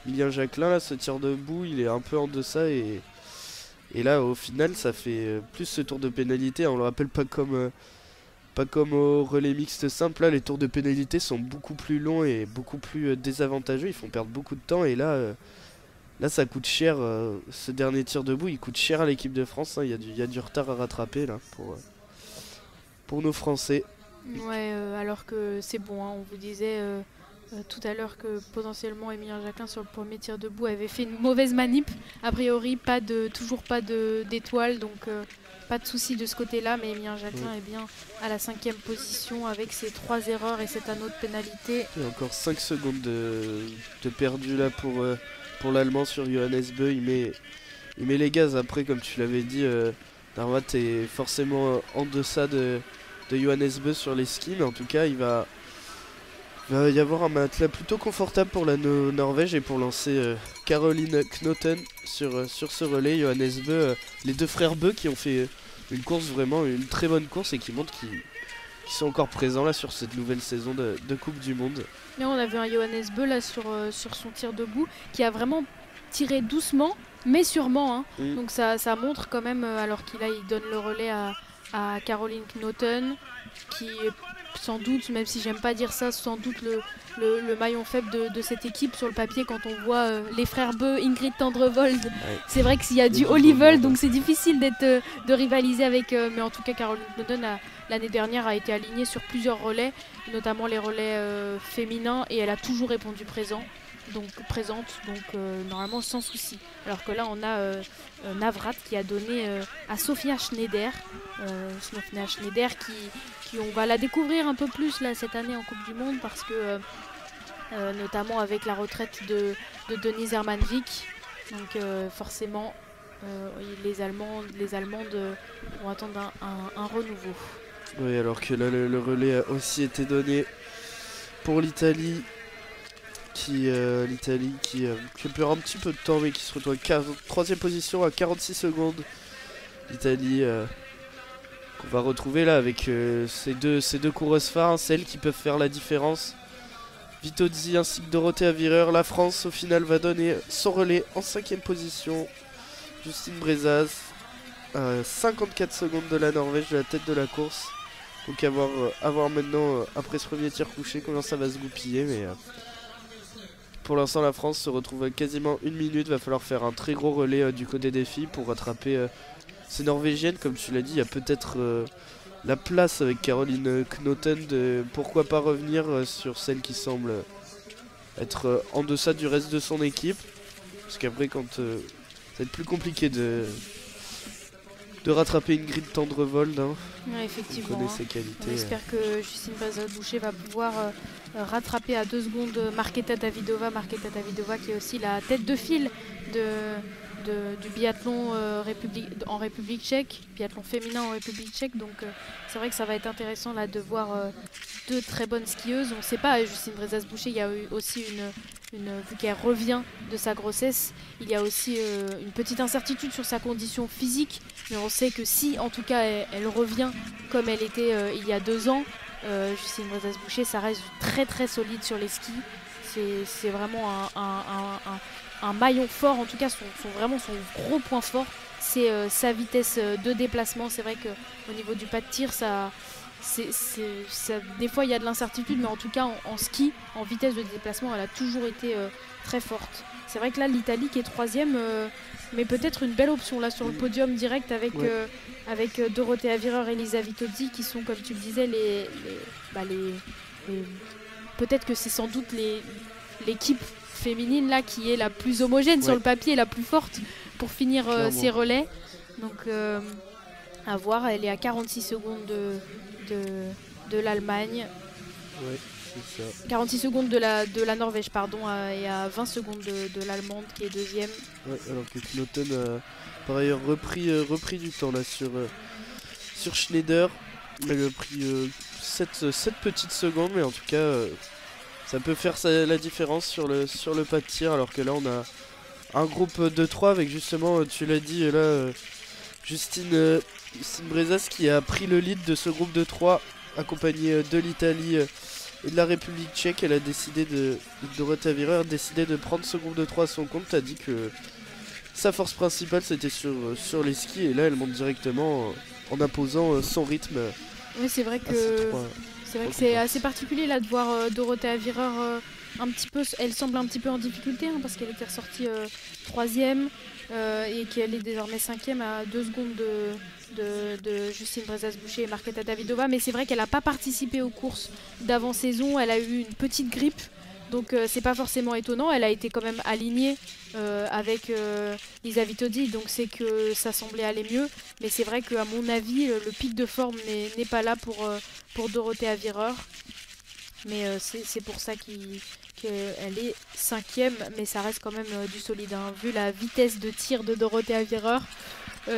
Emilien Jacquelin, là, ce tir debout, il est un peu en deçà, et là, au final, ça fait plus ce tour de pénalité. On le rappelle, pas comme au relais mixte simple. Là, les tours de pénalité sont beaucoup plus longs et beaucoup plus désavantageux. Ils font perdre beaucoup de temps, et là, ça coûte cher. Ce dernier tir debout, il coûte cher à l'équipe de France. Hein. Il y a du retard à rattraper, là, pour nos Français. Ouais, alors que c'est bon, hein, on vous disait... tout à l'heure que potentiellement Emilien Jacquelin sur le premier tir debout avait fait une mauvaise manip. A priori, toujours pas d'étoile, donc pas de souci de ce côté-là. Mais Emilien Jacquelin est bien à la 5ème position avec ses 3 erreurs et cet anneau de pénalité. Et encore 5 secondes de perdu là pour l'Allemand sur Johannes Bø. Il met les gaz. Après, comme tu l'avais dit, Nawrath est forcément en deçà de Johannes Bø sur les skis. Mais en tout cas, il va... Il va y avoir un matelas plutôt confortable pour la Norvège et pour lancer Caroline Knotten sur ce relais. Johannes Bø, les deux frères Bø qui ont fait une course, vraiment une très bonne course, et qui montrent qu'ils sont encore présents là sur cette nouvelle saison de Coupe du Monde. Et on a vu un Johannes Bø là sur son tir debout qui a vraiment tiré doucement mais sûrement, hein. Donc ça montre quand même, alors qu'il il donne le relais à Caroline Knotten qui est sans doute, même si j'aime pas dire ça, sans doute le maillon faible de cette équipe sur le papier. Quand on voit les frères Bø, Ingrid Tandrevold, ouais, c'est vrai que s'il y a du Olivel, donc c'est difficile de rivaliser avec. Mais en tout cas, Caroline Knotten l'année dernière a été alignée sur plusieurs relais, notamment les relais féminins, et elle a toujours répondu présente, donc normalement sans souci. Alors que là, on a Nawrath qui a donné à Sophia Schneider, qui on va la découvrir un peu plus là cette année en Coupe du Monde, parce que notamment avec la retraite de Denise Herrmann, donc forcément les Allemandes vont attendre un renouveau. Oui, alors que là le relais a aussi été donné pour l'Italie. L'Italie qui perd un petit peu de temps mais qui se retrouve en 3ème position à 46 secondes. L'Italie qu'on va retrouver là avec ces deux coureuses phares, hein, celles qui peuvent faire la différence. Vittozzi ainsi que Dorothea Wierer. La France au final va donner son relais en 5ème position. Justine Braisaz, 54 secondes de la Norvège, de la tête de la course. Donc avoir maintenant, après ce premier tir couché, combien ça va se goupiller, mais... Pour l'instant, la France se retrouve à quasiment une minute. Va falloir faire un très gros relais du côté des filles pour rattraper ces Norvégiennes. Comme tu l'as dit, il y a peut-être la place avec Caroline Knotten de pourquoi pas revenir sur celle qui semble être en deçà du reste de son équipe. Parce qu'après, quand ça va être plus compliqué de rattraper Ingrid Tandrevold, hein. Ouais, effectivement, on connaît ses qualités. On espère que Justine Braisaz-Bouchet va pouvoir rattraper à 2 secondes Marketa Davidova qui est aussi la tête de file du biathlon en République tchèque, biathlon féminin en République tchèque. Donc c'est vrai que ça va être intéressant là de voir deux très bonnes skieuses. On ne sait pas, Justine Braisaz-Bouchet, il y a eu aussi vu qu'elle revient de sa grossesse, il y a aussi une petite incertitude sur sa condition physique, mais on sait que si en tout cas elle revient comme elle était il y a 2 ans, Justine Braisaz-Bouchet, ça reste très très solide sur les skis. C'est vraiment un maillon fort, en tout cas son gros point fort, c'est sa vitesse de déplacement. C'est vrai qu'au niveau du pas de tir, des fois il y a de l'incertitude, mais en tout cas en ski, en vitesse de déplacement, elle a toujours été très forte. C'est vrai que là l'Italie qui est 3ème, mais peut-être une belle option là sur le podium direct avec, ouais, avec Dorothea Wierer et Lisa Vittozzi qui sont, comme tu le disais, peut-être que c'est sans doute l'équipe féminine là qui est la plus homogène, ouais, sur le papier, la plus forte pour finir ses relais. Donc à voir, elle est à 46 secondes de l'Allemagne, ouais, c'est ça. 46 secondes de la Norvège, pardon, et à 20 secondes de l'Allemande qui est 2ème. Ouais, alors que Knotten a par ailleurs repris du temps là sur Schneider. Elle a pris 7 petites secondes, mais en tout cas ça peut faire la différence sur le pas de tir. Alors que là on a un groupe de 3 avec, justement, tu l'as dit là, Justine Braisaz qui a pris le lead de ce groupe de 3, accompagnée de l'Italie et de la République tchèque. Elle a décidé Dorothea Wierer a décidé de prendre ce groupe de 3 à son compte. T'as dit que sa force principale c'était sur les skis, et là elle monte directement en imposant son rythme. Oui, c'est vrai que c'est assez particulier là de voir Dorothea Wierer un petit peu, elle semble un petit peu en difficulté, hein, parce qu'elle était ressortie 3ème. Et qu'elle est désormais 5ème à 2 secondes de Justine Braisaz-Bouchet et Marketa Davidova. Mais c'est vrai qu'elle n'a pas participé aux courses d'avant-saison, elle a eu une petite grippe, donc c'est pas forcément étonnant. Elle a été quand même alignée avec Lisa Vittozzi, donc c'est que ça semblait aller mieux. Mais c'est vrai qu'à mon avis, le pic de forme n'est pas là pour Dorothea Wierer. Mais c'est pour ça qu'elle est 5ème, mais ça reste quand même du solide, hein. Vu la vitesse de tir de Dorothea Wierer,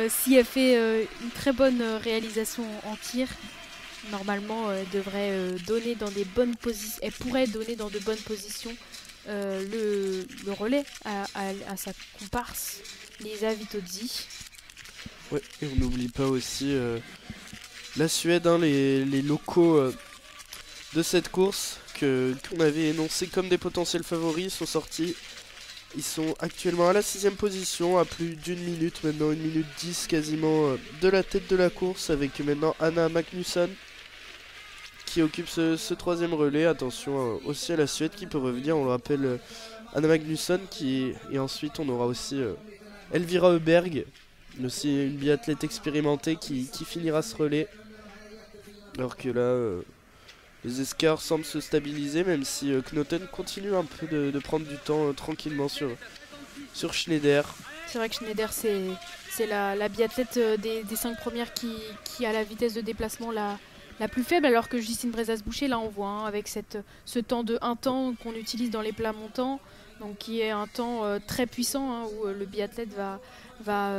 si elle fait une très bonne réalisation en tir, normalement devrait donner dans des bonnes positions, elle pourrait donner dans de bonnes positions le relais à sa comparse Lisa Vittozzi. Ouais, et on n'oublie pas aussi la Suède, hein, les locaux de cette course qu'on avait énoncé comme des potentiels favoris sont sortis. Ils sont actuellement à la 6ème position, à plus d'une minute, maintenant 1 minute 10 quasiment de la tête de la course, avec maintenant Anna Magnusson qui occupe ce 3ème relais. Attention aussi à la Suède qui peut revenir, on le rappelle, Anna Magnusson qui... Et ensuite on aura aussi Elvira Öberg, aussi une biathlète expérimentée qui finira ce relais. Alors que là... les escarts semblent se stabiliser, même si Knotten continue un peu de prendre du temps tranquillement sur Schneider. C'est vrai que Schneider, c'est la biathlète des 5 premières qui a la vitesse de déplacement la plus faible, alors que Justine Braisaz-Bouchet, là on voit, hein, avec ce temps de 1 temps qu'on utilise dans les plats montants, donc qui est un temps très puissant, hein, où le biathlète va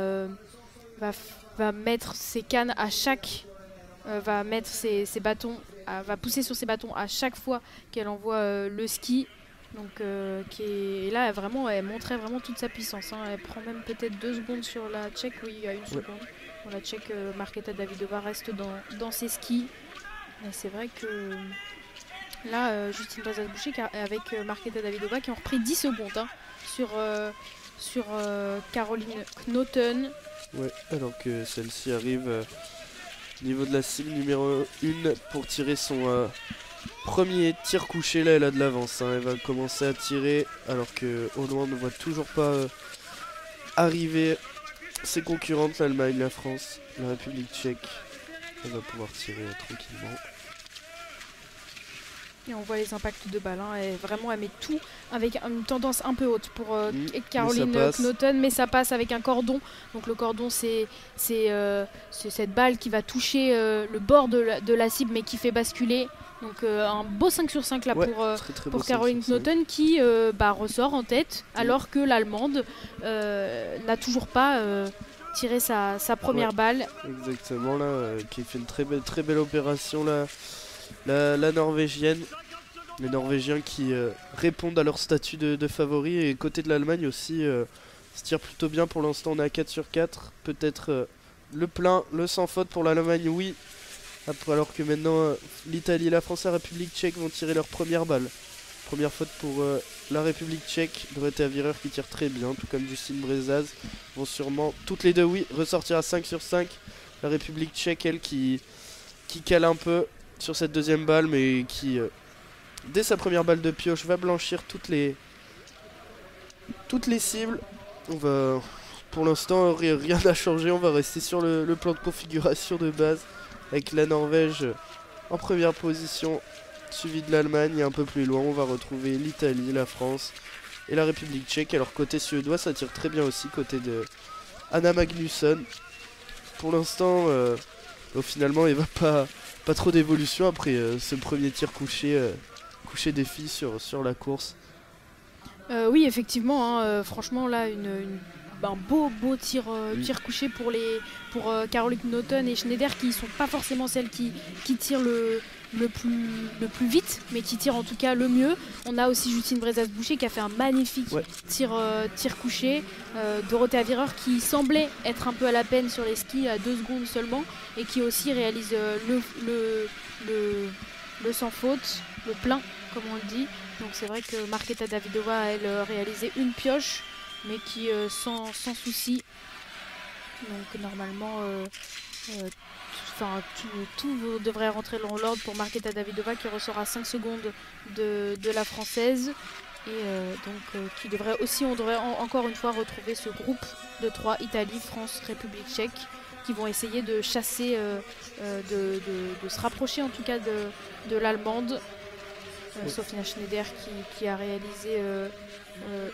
mettre ses cannes à chaque... va mettre ses bâtons... va pousser sur ses bâtons à chaque fois qu'elle envoie le ski. Donc et là vraiment, elle montrait vraiment toute sa puissance, hein. Elle prend même peut-être 2 secondes sur la tchèque. Oui, il y a 1 seconde. Bon, la tchèque Marketa Davidova reste dans ses skis. Mais c'est vrai que là Justine Braisaz-Bouchet avec Marketa Davidova qui ont repris 10 secondes, hein, sur Caroline Knotten. Ouais, alors que celle-ci arrive niveau de la cible numéro 1 pour tirer son premier tir couché. Là, elle a de l'avance, hein. Elle va commencer à tirer alors qu'au loin on ne voit toujours pas arriver ses concurrentes, l'Allemagne, la France, la République tchèque. Elle va pouvoir tirer tranquillement. Et on voit les impacts de balle, hein. Et vraiment elle met tout avec une tendance un peu haute pour Caroline Knotten, mais ça passe avec un cordon. Donc le cordon, c'est cette balle qui va toucher le bord de la cible, mais qui fait basculer. Donc un beau 5 sur 5 là, ouais, pour Caroline Knotten qui ressort en tête, oui, alors que l'Allemande n'a toujours pas tiré sa première, ouais, balle. Exactement, là, qui fait une très belle opération là. La Norvégienne, les Norvégiens qui répondent à leur statut de favoris, et côté de l'Allemagne aussi se tirent plutôt bien pour l'instant. On est à 4 sur 4, peut-être le plein, le sans faute pour l'Allemagne, oui, alors que maintenant l'Italie, la France et la République tchèque vont tirer leur première balle. Première faute pour la République tchèque, Dorothea Wierer qui tire très bien, tout comme Justine Braisaz, vont sûrement toutes les deux, oui, ressortir à 5 sur 5, la République tchèque elle qui cale un peu sur cette deuxième balle, mais qui dès sa première balle de pioche va blanchir toutes les cibles. On va, pour l'instant rien n'a changé, on va rester sur le plan de configuration de base avec la Norvège en première position, suivie de l'Allemagne, et un peu plus loin on va retrouver l'Italie, la France et la République tchèque. Alors côté suédois ça tire très bien aussi, côté de Anna Magnusson. Pour l'instant finalement il va pas trop d'évolution après ce premier tir couché des filles sur la course. Oui, effectivement, hein, franchement là un beau tir couché pour Caroline Knotten et Schneider, qui sont pas forcément celles qui tirent le plus vite, mais qui tirent en tout cas le mieux. On a aussi Justine Braisaz-Bouchet qui a fait un magnifique, ouais, tir couché. Dorothea Wierer qui semblait être un peu à la peine sur les skis à 2 secondes seulement, et qui aussi réalise le sans faute, le plein comme on le dit. Donc c'est vrai que Marketa Davidova, elle réalisait une pioche, mais qui sans souci. Donc normalement tout devrait rentrer dans l'ordre pour Marketa Davidova qui ressort à 5 secondes de la française, et qui devrait aussi, encore une fois retrouver ce groupe de 3, Italie, France, République tchèque, qui vont essayer de chasser, de se rapprocher en tout cas de l'Allemande. Oui. Sophia Schneider qui a réalisé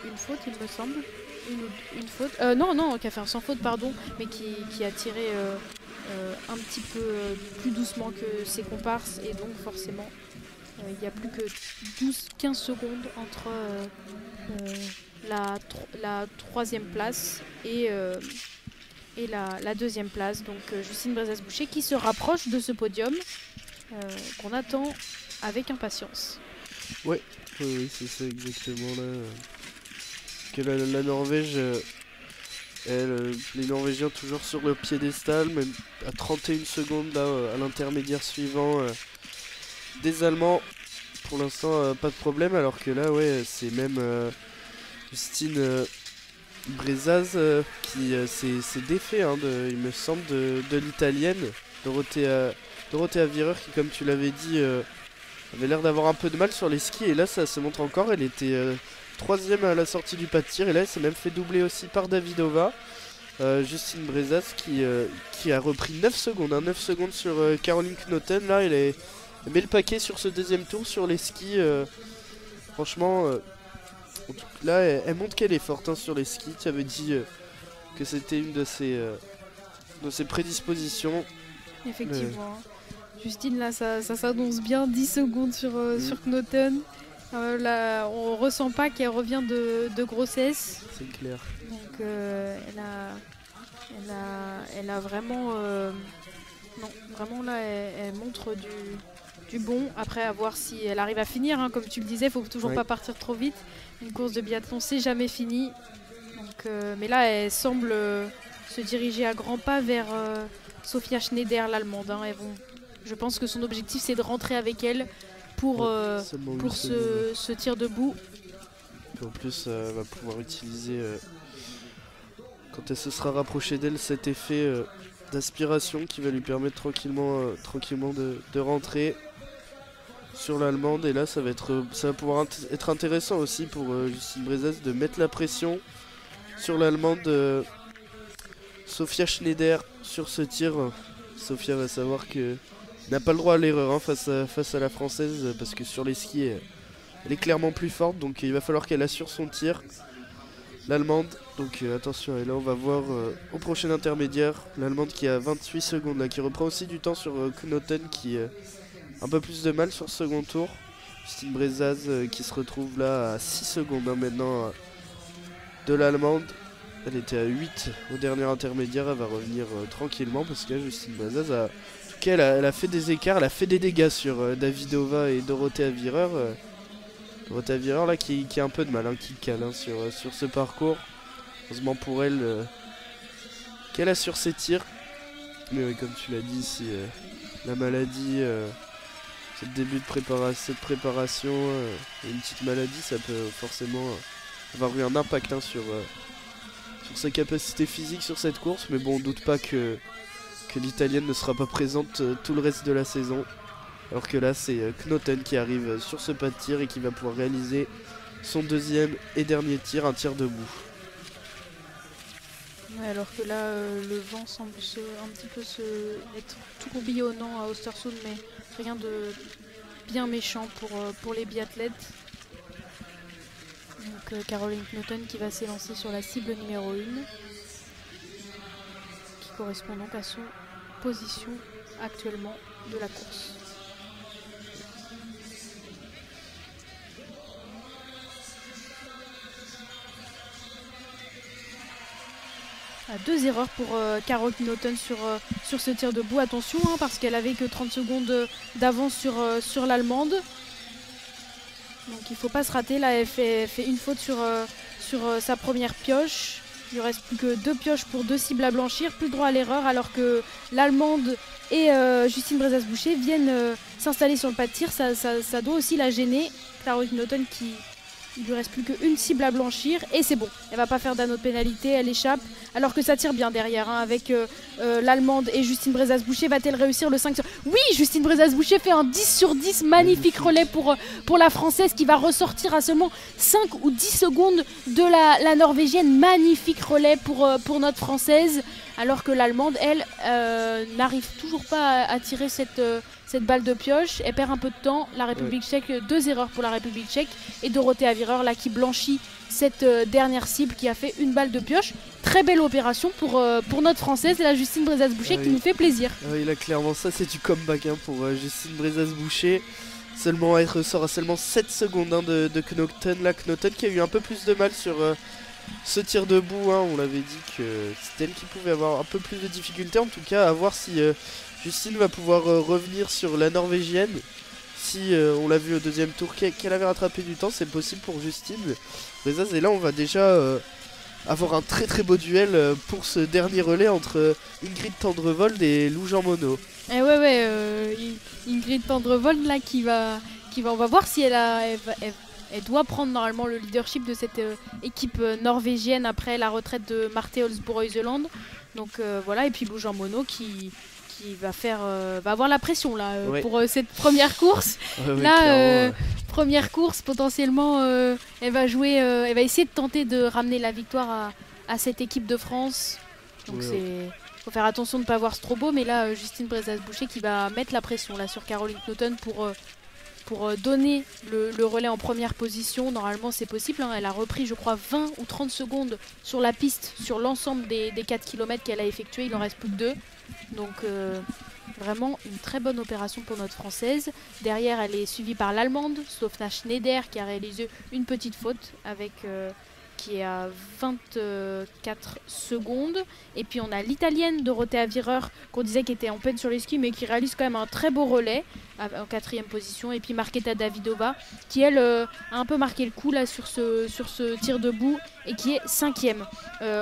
une faute, il me semble. Une faute. Non, qui a fait un sans faute, pardon, mais qui a tiré un petit peu plus doucement que ses comparses. Et donc, forcément, il n'y a plus que 12-15 secondes entre la 3e place et la 2e place. Donc, Justine Braisaz-Bouchet qui se rapproche de ce podium. qu'on attend avec impatience. Ouais, oui, c'est ça exactement là. Que la Norvège, les Norvégiens toujours sur le piédestal, mais à 31 secondes là, à l'intermédiaire suivant des Allemands. Pour l'instant, pas de problème, alors que là, ouais, c'est même Justine Braisaz qui s'est défait, hein, il me semble, de l'italienne Dorothea Wierer, qui, comme tu l'avais dit, avait l'air d'avoir un peu de mal sur les skis, et là ça se montre encore. Elle était troisième à la sortie du pas de tir, et là elle s'est même fait doubler aussi par Davidova. Justine Braisaz qui a repris 9 secondes, hein, 9 secondes sur Caroline Knotten. Là elle met le paquet sur ce deuxième tour sur les skis. Franchement, en tout cas, là elle montre qu'elle est forte, hein, sur les skis. Tu avais dit que c'était une de ses prédispositions. Effectivement. Justine, là, ça s'annonce bien. 10 secondes sur Knotten. Là, on ressent pas qu'elle revient de grossesse. C'est clair. Donc, elle a vraiment... non, vraiment, là, elle montre du bon. Après, à voir si elle arrive à finir. Hein, comme tu le disais, il faut toujours pas partir trop vite. Une course de biathlon, c'est jamais fini. Donc, mais là, elle semble se diriger à grands pas vers Sophia Schneider, l'Allemande. Hein, je pense que son objectif, c'est de rentrer avec elle pour se tir debout. Et en plus, elle va pouvoir utiliser, quand elle se sera rapprochée d'elle, cet effet d'aspiration qui va lui permettre tranquillement de rentrer sur l'Allemande. Et là, ça va pouvoir être intéressant aussi pour Justine Braisaz de mettre la pression sur l'Allemande. Sophia Schneider sur ce tir. Sophia va savoir que... n'a pas le droit à l'erreur, hein, face à la française, parce que sur les skis elle est clairement plus forte, donc il va falloir qu'elle assure son tir, l'Allemande. Donc attention, et là on va voir au prochain intermédiaire l'Allemande qui a 28 secondes là, qui reprend aussi du temps sur Knotten, qui un peu plus de mal sur le second tour. Justine Braisaz qui se retrouve là à 6 secondes, hein, maintenant de l'Allemande. Elle était à 8 au dernier intermédiaire. Elle va revenir tranquillement, parce que là, Justine Braisaz a... Elle a fait des écarts, elle a fait des dégâts sur Davidova et Dorothea Wierer. Dorothea Wierer là qui a un peu de mal, hein, qui cale, hein, sur ce parcours. Heureusement pour elle qu'elle assure ses tirs. Mais oui, comme tu l'as dit, si la maladie, cette préparation, une petite maladie, ça peut forcément avoir eu un impact, hein, sur sa capacité physique sur cette course. Mais bon, on doute pas que l'italienne ne sera pas présente tout le reste de la saison. Alors que là, c'est Knotten qui arrive sur ce pas de tir et qui va pouvoir réaliser son deuxième et dernier tir, un tir debout. Ouais, alors que là, le vent semble un petit peu être tout tourbillonnant à Östersund, mais rien de bien méchant pour les biathlètes. Donc Caroline Knotten qui va s'élancer sur la cible numéro 1. Correspond donc à son position actuellement de la course. Deux erreurs pour Caroline Knotten sur ce tir debout. Attention, hein, parce qu'elle avait que 30 secondes d'avance sur l'Allemande. Donc il ne faut pas se rater. Là, elle fait une faute sur sa première pioche. Il ne reste plus que 2 pioches pour 2 cibles à blanchir, plus droit à l'erreur, alors que l'Allemande et Justine Braisaz-Bouchet viennent s'installer sur le pas de tir. Ça doit aussi la gêner. Caroline Knotten qui ne lui reste plus qu'une cible à blanchir, et c'est bon. Elle ne va pas faire d'anneau de pénalité, elle échappe, alors que ça tire bien derrière, hein, avec l'Allemande et Justine Braisaz-Bouchet. Va-t-elle réussir le 5 sur... Oui, Justine Braisaz-Bouchet fait un 10 sur 10, magnifique relais pour la Française, qui va ressortir à seulement 5 ou 10 secondes de la Norvégienne. Magnifique relais pour notre Française, alors que l'Allemande, elle, n'arrive toujours pas à tirer cette balle de pioche. Elle perd un peu de temps. La République tchèque, 2 erreurs pour la République tchèque, et Dorothea Wierer là qui blanchit cette dernière cible, qui a fait une balle de pioche. Très belle opération pour notre Française, et la Justine Braisaz-Bouchet qui nous fait plaisir. Oui, là clairement ça c'est du comeback, hein, pour Justine Braisaz-Bouchet. Seulement elle ressort à seulement 7 secondes, hein, de Knotten. La Knotten qui a eu un peu plus de mal sur ce tir debout, hein. On l'avait dit que c'était elle qui pouvait avoir un peu plus de difficultés. En tout cas, à voir si Justine va pouvoir revenir sur la Norvégienne. Si on l'a vu au deuxième tour qu'elle avait rattrapé du temps, c'est possible pour Justine Braisaz. Et là on va déjà avoir un très beau duel pour ce dernier relais entre Ingrid Tandrevold et Lou Jeanmonnot. Et Ingrid Tandrevold là on va voir si elle doit prendre normalement le leadership de cette équipe norvégienne après la retraite de Marte Holsbourg-Høyseland. Donc voilà, et puis Lou Jeanmonnot qui va faire va avoir la pression là pour cette première course. Première course potentiellement elle va jouer elle va essayer de tenter de ramener la victoire à cette équipe de France. Donc faut faire attention de ne pas voir Strobo, mais là Justine Braisaz-Bouchet qui va mettre la pression là sur Caroline Knotten pour donner le relais en première position. Normalement c'est possible, hein. Elle a repris je crois 20 ou 30 secondes sur la piste, sur l'ensemble des 4 km qu'elle a effectué, il en reste plus que 2. Donc vraiment une très bonne opération pour notre Française. Derrière elle est suivie par l'Allemande, Sophia Schneider qui a réalisé une petite faute avec, qui est à 24 secondes. Et puis on a l'Italienne Dorothea Wierer qu'on disait qui était en peine sur les skis mais qui réalise quand même un très beau relais en 4e position. Et puis Marketa Davidova qui elle a un peu marqué le coup là sur ce tir debout et qui est 5e.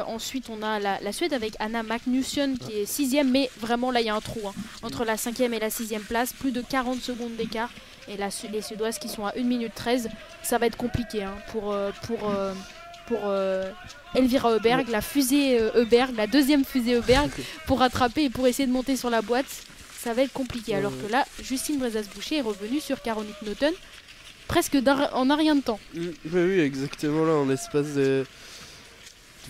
Ensuite on a la Suède avec Anna Magnusson qui est 6e, mais vraiment là il y a un trou, hein, entre la 5e et la 6e place, plus de 40 secondes d'écart. Et là les Suédoises qui sont à 1 minute 13, ça va être compliqué hein, pour Elvira Öberg, la fusée Öberg, la deuxième fusée Öberg, pour rattraper et pour essayer de monter sur la boîte. Ça va être compliqué, alors que là, Justine Braisaz-Bouchet est revenue sur Caroline Knotten presque en un rien de temps. Oui, exactement, là, en l'espace de...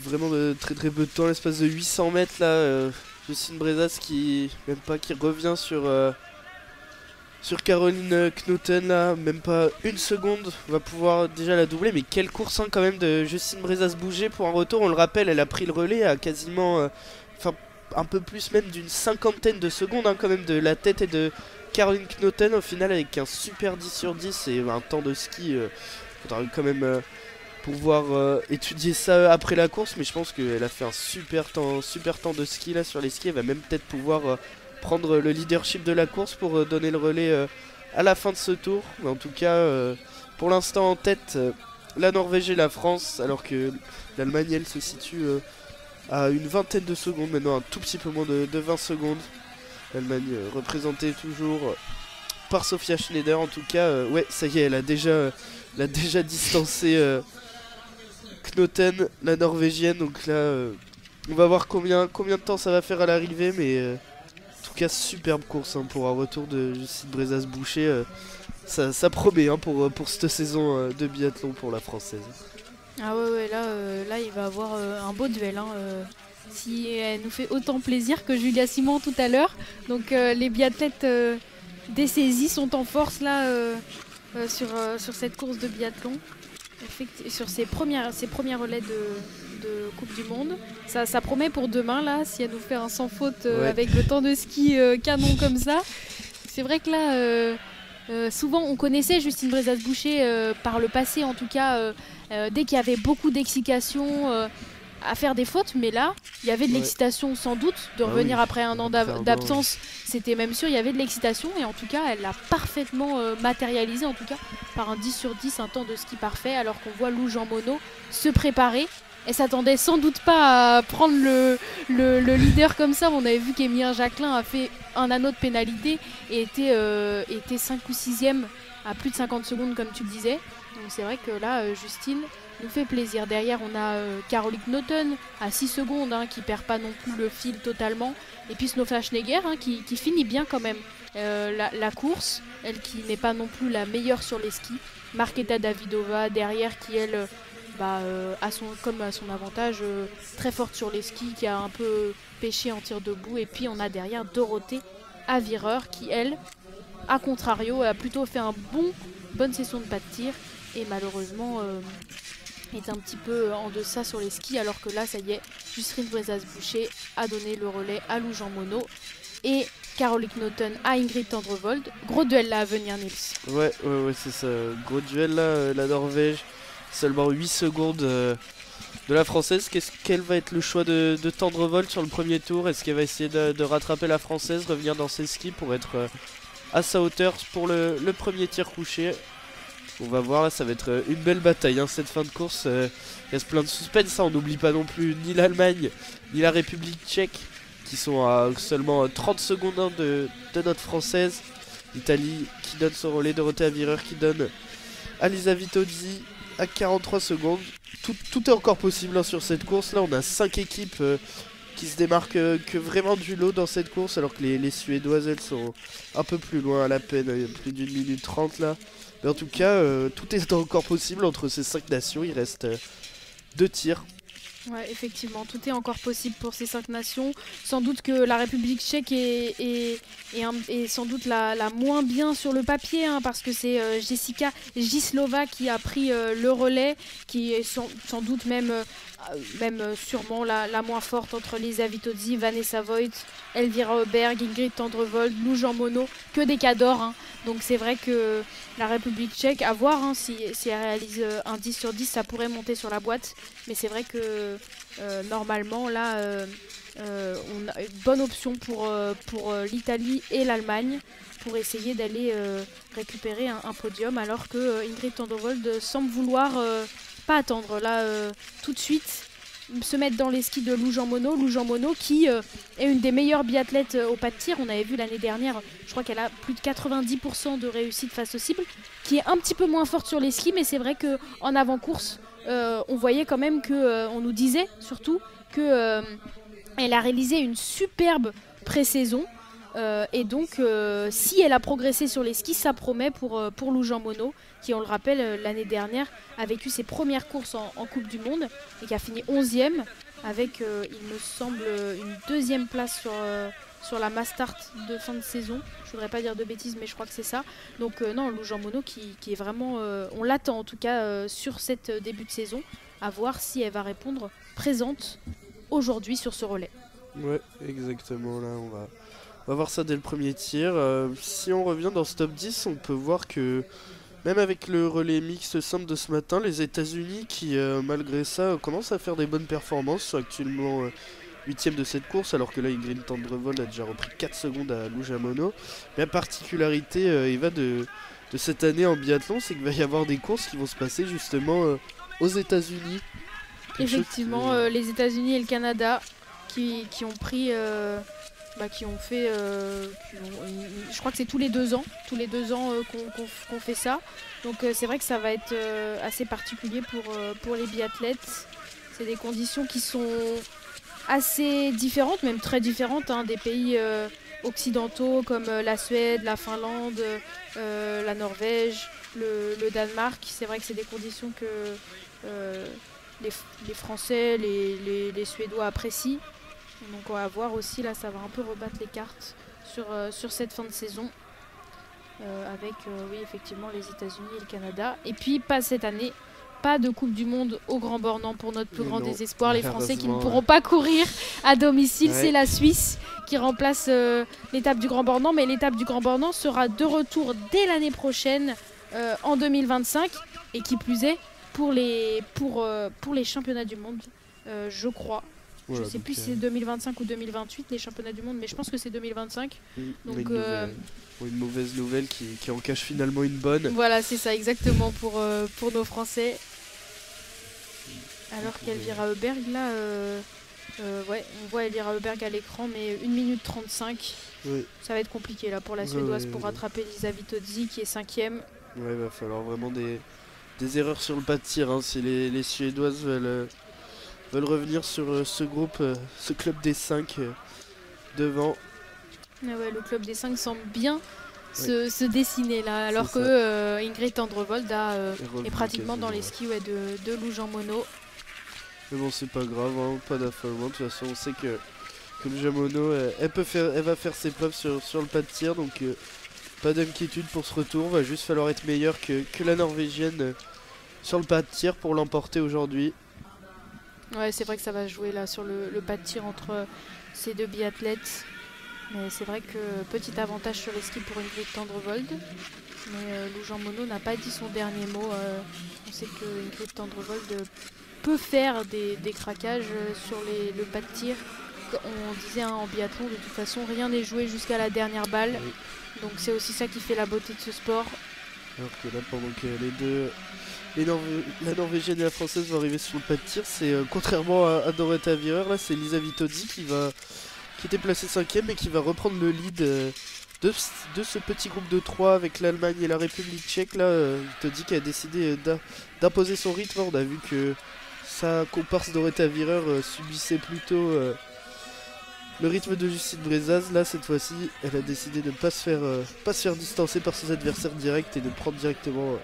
Vraiment de très peu de temps, l'espace de 800 mètres, là, Justine Braisaz qui revient sur Caroline Knotten, là, même pas une seconde, on va pouvoir déjà la doubler. Mais quelle course hein, quand même de Justine Braisaz-Bouchet pour un retour. On le rappelle, elle a pris le relais à quasiment, enfin un peu plus même d'une cinquantaine de secondes hein, quand même de la tête et de Caroline Knotten au final, avec un super 10/10 et un temps de ski. Faudra quand même pouvoir étudier ça après la course, mais je pense qu'elle a fait un super temps de ski là sur les skis. Elle va même peut-être pouvoir... prendre le leadership de la course pour donner le relais à la fin de ce tour. Mais en tout cas, pour l'instant en tête, la Norvège et la France, alors que l'Allemagne, elle, se situe à une vingtaine de secondes, maintenant un tout petit peu moins de 20 secondes. L'Allemagne représentée toujours par Sophia Schneider. En tout cas, ouais, ça y est, elle a déjà distancé Knotten, la Norvégienne. Donc là, on va voir combien de temps ça va faire à l'arrivée, mais... En tout cas, superbe course hein, pour un retour de Justine Braisaz-Bouchet. Ça promet hein, pour cette saison de biathlon pour la Française. Ah ouais là, là il va avoir un beau duel. Hein, si elle nous fait autant plaisir que Julia Simon tout à l'heure. Donc les biathlètes des saisies sont en force là sur cette course de biathlon. Sur ses premières relais de Coupe du Monde. Ça promet pour demain, là, si elle nous fait un sans faute avec le temps de ski canon comme ça. C'est vrai que là, souvent, on connaissait Justine Braisaz-Bouchet par le passé, en tout cas, dès qu'il y avait beaucoup d'excitation à faire des fautes. Mais là, il y avait de l'excitation sans doute de revenir après un an d'absence. C'était même sûr, il y avait de l'excitation. Et en tout cas, elle l'a parfaitement matérialisé, en tout cas, par un 10/10, un temps de ski parfait, alors qu'on voit Lou Jeanmonnot se préparer. Elle s'attendait sans doute pas à prendre le leader comme ça. On avait vu qu'Emilien Jacquelin a fait un anneau de pénalité et était 5 ou 6e à plus de 50 secondes comme tu le disais. Donc c'est vrai que là, Justine nous fait plaisir. Derrière, on a Caroline Knotten à 6 secondes hein, qui perd pas non plus le fil totalement. Et puis Sophia Schneider hein, qui finit bien quand même la course. Elle qui n'est pas non plus la meilleure sur les skis. Marketa Davidova derrière qui elle... comme à son avantage, très forte sur les skis, qui a un peu pêché en tir debout. Et puis on a derrière Dorothée Wierer qui elle, à contrario, a plutôt fait une bonne session de pas de tir et malheureusement est un petit peu en deçà sur les skis. Alors que là, ça y est, Justine Braisaz-Bouchet a donné le relais à Lou Jeanmonnot et Caroline Knotten à Ingrid Tandrevold. Gros duel là à venir, Nils. Ouais, c'est ça. Gros duel là, la Norvège. Seulement 8 secondes de la Française. Quel va être le choix de Tandrevold sur le premier tour? Est-ce qu'elle va essayer de rattraper la Française, revenir dans ses skis pour être à sa hauteur pour le premier tir couché? On va voir, là ça va être une belle bataille hein, cette fin de course. Il y a plein de suspense, hein. On n'oublie pas non plus ni l'Allemagne ni la République tchèque qui sont à seulement 30 secondes hein, de notre Française. L'Italie qui donne son relais, Dorothea Wierer qui donne à Lisa Vittozzi à 43 secondes. Tout est encore possible hein, sur cette course. Là on a 5 équipes qui se démarquent que vraiment du lot dans cette course, alors que les Suédoises elles sont un peu plus loin à la peine, plus d'une minute 30 là. Mais en tout cas, tout est encore possible entre ces 5 nations. Il reste 2 tirs. Ouais, effectivement, tout est encore possible pour ces 5 nations. Sans doute que la République tchèque est sans doute la moins bien sur le papier, hein, parce que c'est Jessica Jislová qui a pris le relais, qui est sans doute même sûrement la moins forte entre Lisa Vittozzi, Vanessa Voigt, Elvira Öberg, Ingrid Tandrevold, Lou Jeanmonnot, que des cadors. Hein. Donc c'est vrai que la République tchèque, à voir, hein, si elle réalise un 10 sur 10, ça pourrait monter sur la boîte. Mais c'est vrai que normalement, là, on a une bonne option pour l'Italie et l'Allemagne pour essayer d'aller récupérer un podium, alors que Ingrid Tandrevold semble vouloir... pas attendre là tout de suite, se mettre dans les skis de Lou Jeanmonnot. Lou Jeanmonnot qui est une des meilleures biathlètes au pas de tir. On avait vu l'année dernière, je crois qu'elle a plus de 90% de réussite face aux cibles, qui est un petit peu moins forte sur les skis, mais c'est vrai que en avant-course, on voyait quand même que, on nous disait surtout que elle a réalisé une superbe pré-saison. Et donc, si elle a progressé sur les skis, ça promet pour Lou Jeanmonnot, qui, on le rappelle, l'année dernière a vécu ses premières courses en Coupe du Monde et qui a fini 11e avec, il me semble, une 2e place sur la mass start de fin de saison. Je voudrais pas dire de bêtises, mais je crois que c'est ça. Donc non, Lou Jeanmonnot qui est vraiment... on l'attend en tout cas sur cette début de saison, à voir si elle va répondre présente aujourd'hui sur ce relais. Ouais, exactement, là on va voir ça dès le premier tir. Si on revient dans ce top 10, on peut voir que même avec le relais mixte simple de ce matin, les États-Unis qui, malgré ça, commencent à faire des bonnes performances, sont actuellement 8e de cette course, alors que là, Ingrid Tandrevold a déjà repris 4 secondes à Lou Jeanmonnot. Mais la particularité, Eva, de cette année en biathlon, c'est qu'il va y avoir des courses qui vont se passer justement aux États-Unis. Effectivement, les États-Unis et le Canada qui ont pris... qui ont fait, je crois que c'est tous les deux ans qu'on fait ça. Donc c'est vrai que ça va être assez particulier pour les biathlètes. C'est des conditions qui sont assez différentes, même très différentes, hein, des pays occidentaux comme la Suède, la Finlande, la Norvège, le Danemark. C'est vrai que c'est des conditions que les Français, les Suédois apprécient. Donc on va voir aussi, là ça va un peu rebattre les cartes sur cette fin de saison avec oui effectivement les États-Unis et le Canada. Et puis pas cette année, pas de Coupe du Monde au Grand Bornand pour notre plus grand désespoir. Les Français qui ne pourront pas courir à domicile, ouais. C'est la Suisse qui remplace l'étape du Grand Bornand, mais l'étape du Grand Bornand sera de retour dès l'année prochaine en 2025 et qui plus est pour les championnats du monde je crois. Je ne sais plus si c'est 2025 ou 2028 les championnats du monde, mais je pense que c'est 2025. Donc, une mauvaise nouvelle qui en cache finalement une bonne. Voilà, c'est ça exactement pour nos Français. Alors qu'Elvira Öberg, là, ouais, on voit Elvira Öberg à l'écran, mais 1 minute 35. Oui. Ça va être compliqué là pour la Suédoise pour rattraper Lisa Vittozzi qui est 5e. Ouais, il va falloir vraiment des erreurs sur le pas de tir hein, si les Suédoises veulent revenir sur ce groupe, ce club des 5 devant. Ah ouais, le club des 5 semble bien se dessiner là, alors que Ingrid Tandrevold est pratiquement dans les skis de Lou Jeanmonnot. Mais bon, c'est pas grave, hein, pas d'affolement. De toute façon, on sait que Lou Jeanmonnot, elle va faire ses preuves sur le pas de tir, donc pas d'inquiétude pour ce retour. Va juste falloir être meilleur que la Norvégienne sur le pas de tir pour l'emporter aujourd'hui. Ouais, c'est vrai que ça va jouer là sur le pas de tir entre ces deux biathlètes. Mais c'est vrai que petit avantage sur les skis pour Ingrid Tandrevold. Mais Lou Jeanmonnot n'a pas dit son dernier mot. On sait que Ingrid Tandrevold peut faire des craquages sur le pas de tir. On disait hein, en biathlon, de toute façon, rien n'est joué jusqu'à la dernière balle. Oui. Donc c'est aussi ça qui fait la beauté de ce sport. Alors que là, pendant que les deux, la Norvégienne et la Française vont arriver sur le pas de tir, c'est contrairement à Dorothea Wierer, là c'est Lisa Vittozzi qui était placée 5ème et qui va reprendre le lead de ce petit groupe de 3 avec l'Allemagne et la République tchèque. Là, Vittozzi qui a décidé d'imposer son rythme. On a vu que sa comparse Dorothea Wierer subissait plutôt le rythme de Justine Braisaz. Là, cette fois-ci, elle a décidé de ne pas se faire distancer par ses adversaires directs et de prendre directement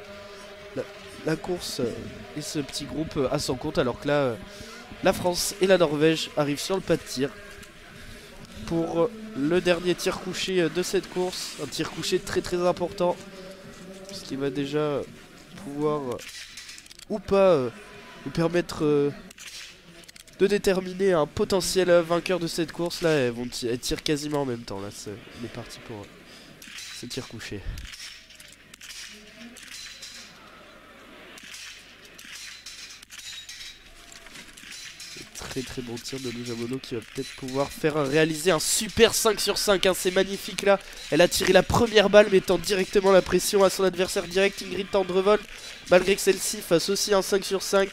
la course et ce petit groupe à son compte. Alors que là, la France et la Norvège arrivent sur le pas de tir pour le dernier tir couché de cette course. Un tir couché très très important, puisqu'il va déjà pouvoir ou pas nous permettre de déterminer un potentiel vainqueur de cette course. Là, elles tirent quasiment en même temps. Là, on est parti pour ce tir couché. Très très bon tir de Lou Jeanmonnot qui va peut-être pouvoir réaliser un super 5 sur 5, hein. C'est magnifique là. Elle a tiré la première balle, mettant directement la pression à son adversaire direct, Ingrid Tandrevold. Malgré que celle-ci fasse aussi un 5 sur 5,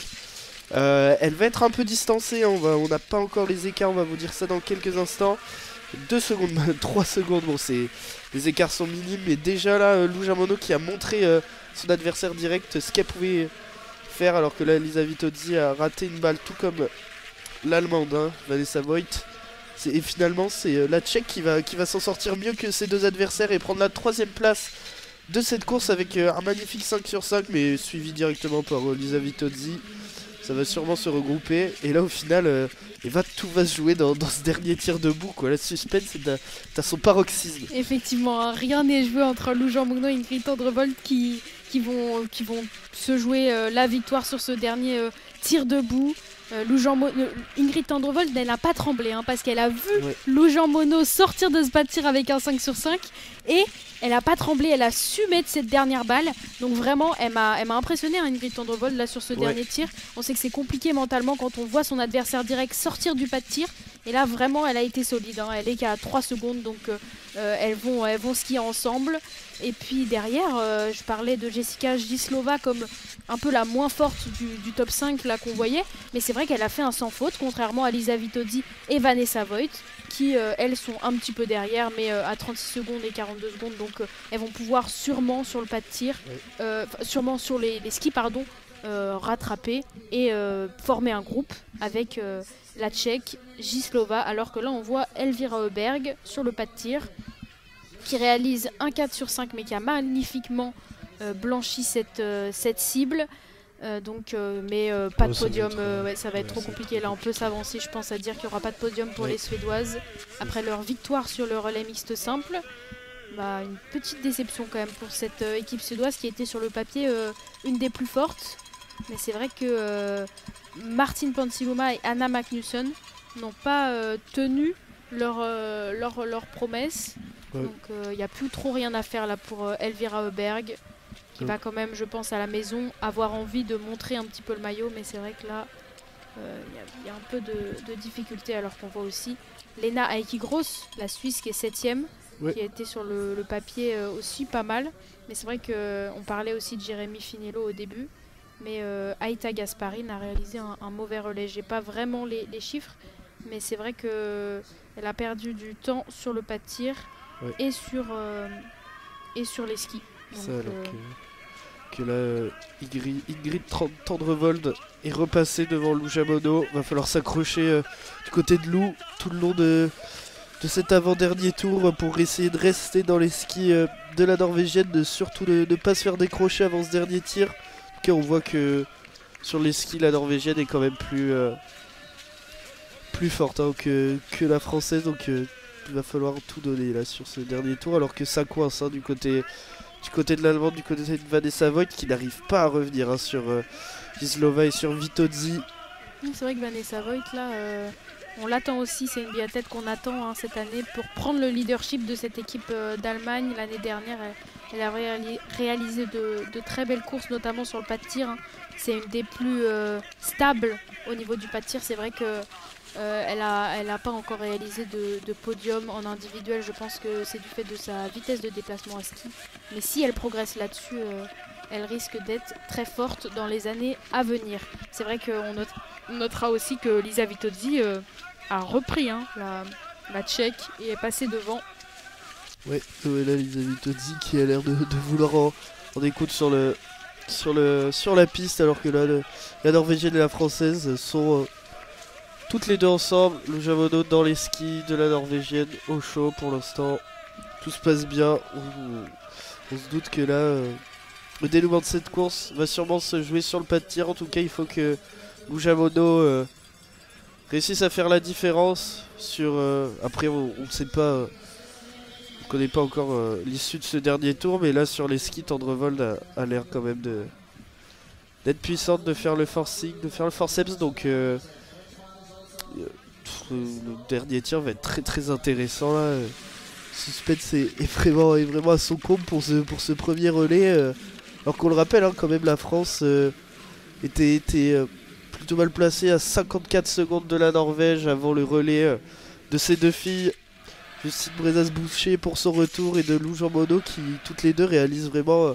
elle va être un peu distancée, hein. On n'a pas encore les écarts, on va vous dire ça dans quelques instants. 2 secondes, 3 secondes, bon, les écarts sont minimes. Mais déjà là, Lou Jeanmonnot qui a montré son adversaire direct ce qu'elle pouvait faire. Alors que là, Lisa Vittozzi a raté une balle, tout comme l'Allemande, hein, Vanessa Voigt. Et finalement, c'est la Tchèque qui va s'en sortir mieux que ses deux adversaires et prendre la 3ème place de cette course avec un magnifique 5 sur 5, mais suivi directement par Lisa Vittozzi. Ça va sûrement se regrouper. Et là, au final, tout va se jouer dans ce dernier tir debout, quoi. La suspense est à son paroxysme. Effectivement, hein, rien n'est joué entre Lou Jeanmonnot et Ingrid Tandrevold qui vont se jouer la victoire sur ce dernier tir debout. Ingrid Tandrevold, elle n'a pas tremblé, hein, parce qu'elle a vu, ouais, Lou Jeanmonnot sortir de ce pas de tir avec un 5 sur 5, et elle n'a pas tremblé, elle a su mettre cette dernière balle. Donc vraiment, elle m'a impressionné, hein, Ingrid Tandrevold là sur ce, ouais, dernier tir. On sait que c'est compliqué mentalement quand on voit son adversaire direct sortir du pas de tir, et là vraiment elle a été solide, hein. Elle est qu'à 3 secondes, donc elles vont skier ensemble. Et puis derrière, je parlais de Jessica Jislová comme un peu la moins forte du top 5 là qu'on voyait, mais c'est vrai qu'elle a fait un sans faute, contrairement à Lisa Vittozzi et Vanessa Voigt, qui elles sont un petit peu derrière, mais à 36 secondes et 42 secondes, donc elles vont pouvoir sûrement sur le pas de tir, sûrement sur les skis pardon, rattraper et former un groupe avec la Tchèque, Jislová, alors que là on voit Elvira Öberg sur le pas de tir, qui réalise un 4 sur 5 mais qui a magnifiquement blanchi cette cible. Pas de podium, ça va être trop compliqué. Là on peut s'avancer, je pense, à dire qu'il n'y aura pas de podium pour, ouais, les Suédoises après leur victoire sur le relais mixte simple. Bah, une petite déception quand même pour cette équipe suédoise qui était sur le papier une des plus fortes. Mais c'est vrai que Martin Ponsiluoma et Anna Magnusson n'ont pas tenu leur promesse. Donc il n'y a plus trop rien à faire là pour Elvira Öberg, qui va quand même, je pense, à la maison avoir envie de montrer un petit peu le maillot. Mais c'est vrai que là, il y a un peu de difficulté, alors qu'on voit aussi Lena Aekigros, la Suisse, qui est 7ème, qui a été sur le papier aussi pas mal. Mais c'est vrai qu'on parlait aussi de Jérémy Finello au début, mais Aïta Gasparine a réalisé un mauvais relais. J'ai pas vraiment les chiffres, mais c'est vrai qu'elle a perdu du temps sur le pas de tir. Ouais. Et sur les skis. Donc, ça, alors que là, Ingrid Tandrevold est repassée devant Lou Jeanmonnot. Va falloir s'accrocher du côté de Lou tout le long de cet avant-dernier tour pour essayer de rester dans les skis de la Norvégienne, de surtout ne pas se faire décrocher avant ce dernier tir. En tout cas, on voit que sur les skis, la Norvégienne est quand même plus forte, hein, que la Française. Donc il va falloir tout donner là sur ce dernier tour, alors que ça coince, hein, du côté de l'Allemande, du côté de Vanessa Voigt, qui n'arrive pas à revenir, hein, sur Jislová et sur Vittozzi. C'est vrai que Vanessa Voigt là, On l'attend aussi, c'est une biathlète qu'on attend hein, cette année pour prendre le leadership de cette équipe d'Allemagne. L'année dernière, elle a réalisé de très belles courses, notamment sur le pas de tir. Hein. C'est une des plus stables au niveau du pas de tir. C'est vrai que elle n'a pas encore réalisé de podium en individuel. Je pense que c'est du fait de sa vitesse de déplacement à ski. Mais si elle progresse là-dessus, elle risque d'être très forte dans les années à venir. C'est vrai qu'on notera aussi que Lisa Vittozzi a repris hein, la Tchèque et est passée devant. Oui, là Lisa Vittozzi qui a l'air de vouloir en découdre sur la piste, alors que là la Norvégienne et la Française sont toutes les deux ensemble. Lou Jeanmonnot dans les skis de la Norvégienne au chaud pour l'instant. Tout se passe bien. On se doute que là... le dénouement de cette course va sûrement se jouer sur le pas de tir. En tout cas, il faut que Lou Jeanmonnot réussisse à faire la différence. Après, on ne sait pas, on ne connaît pas encore l'issue de ce dernier tour. Mais là, sur les skis, Tandrevold a l'air quand même d'être puissante, de faire le forcing, de faire le forceps. Donc, le dernier tir va être très très intéressant. Là. Le suspense est vraiment à son comble pour ce premier relais. Alors qu'on le rappelle, hein, quand même, la France était plutôt mal placée à 54 secondes de la Norvège avant le relais de ses deux filles, Justine Braisaz-Bouchet pour son retour et de Lou Jeanmonnot qui, toutes les deux, réalisent vraiment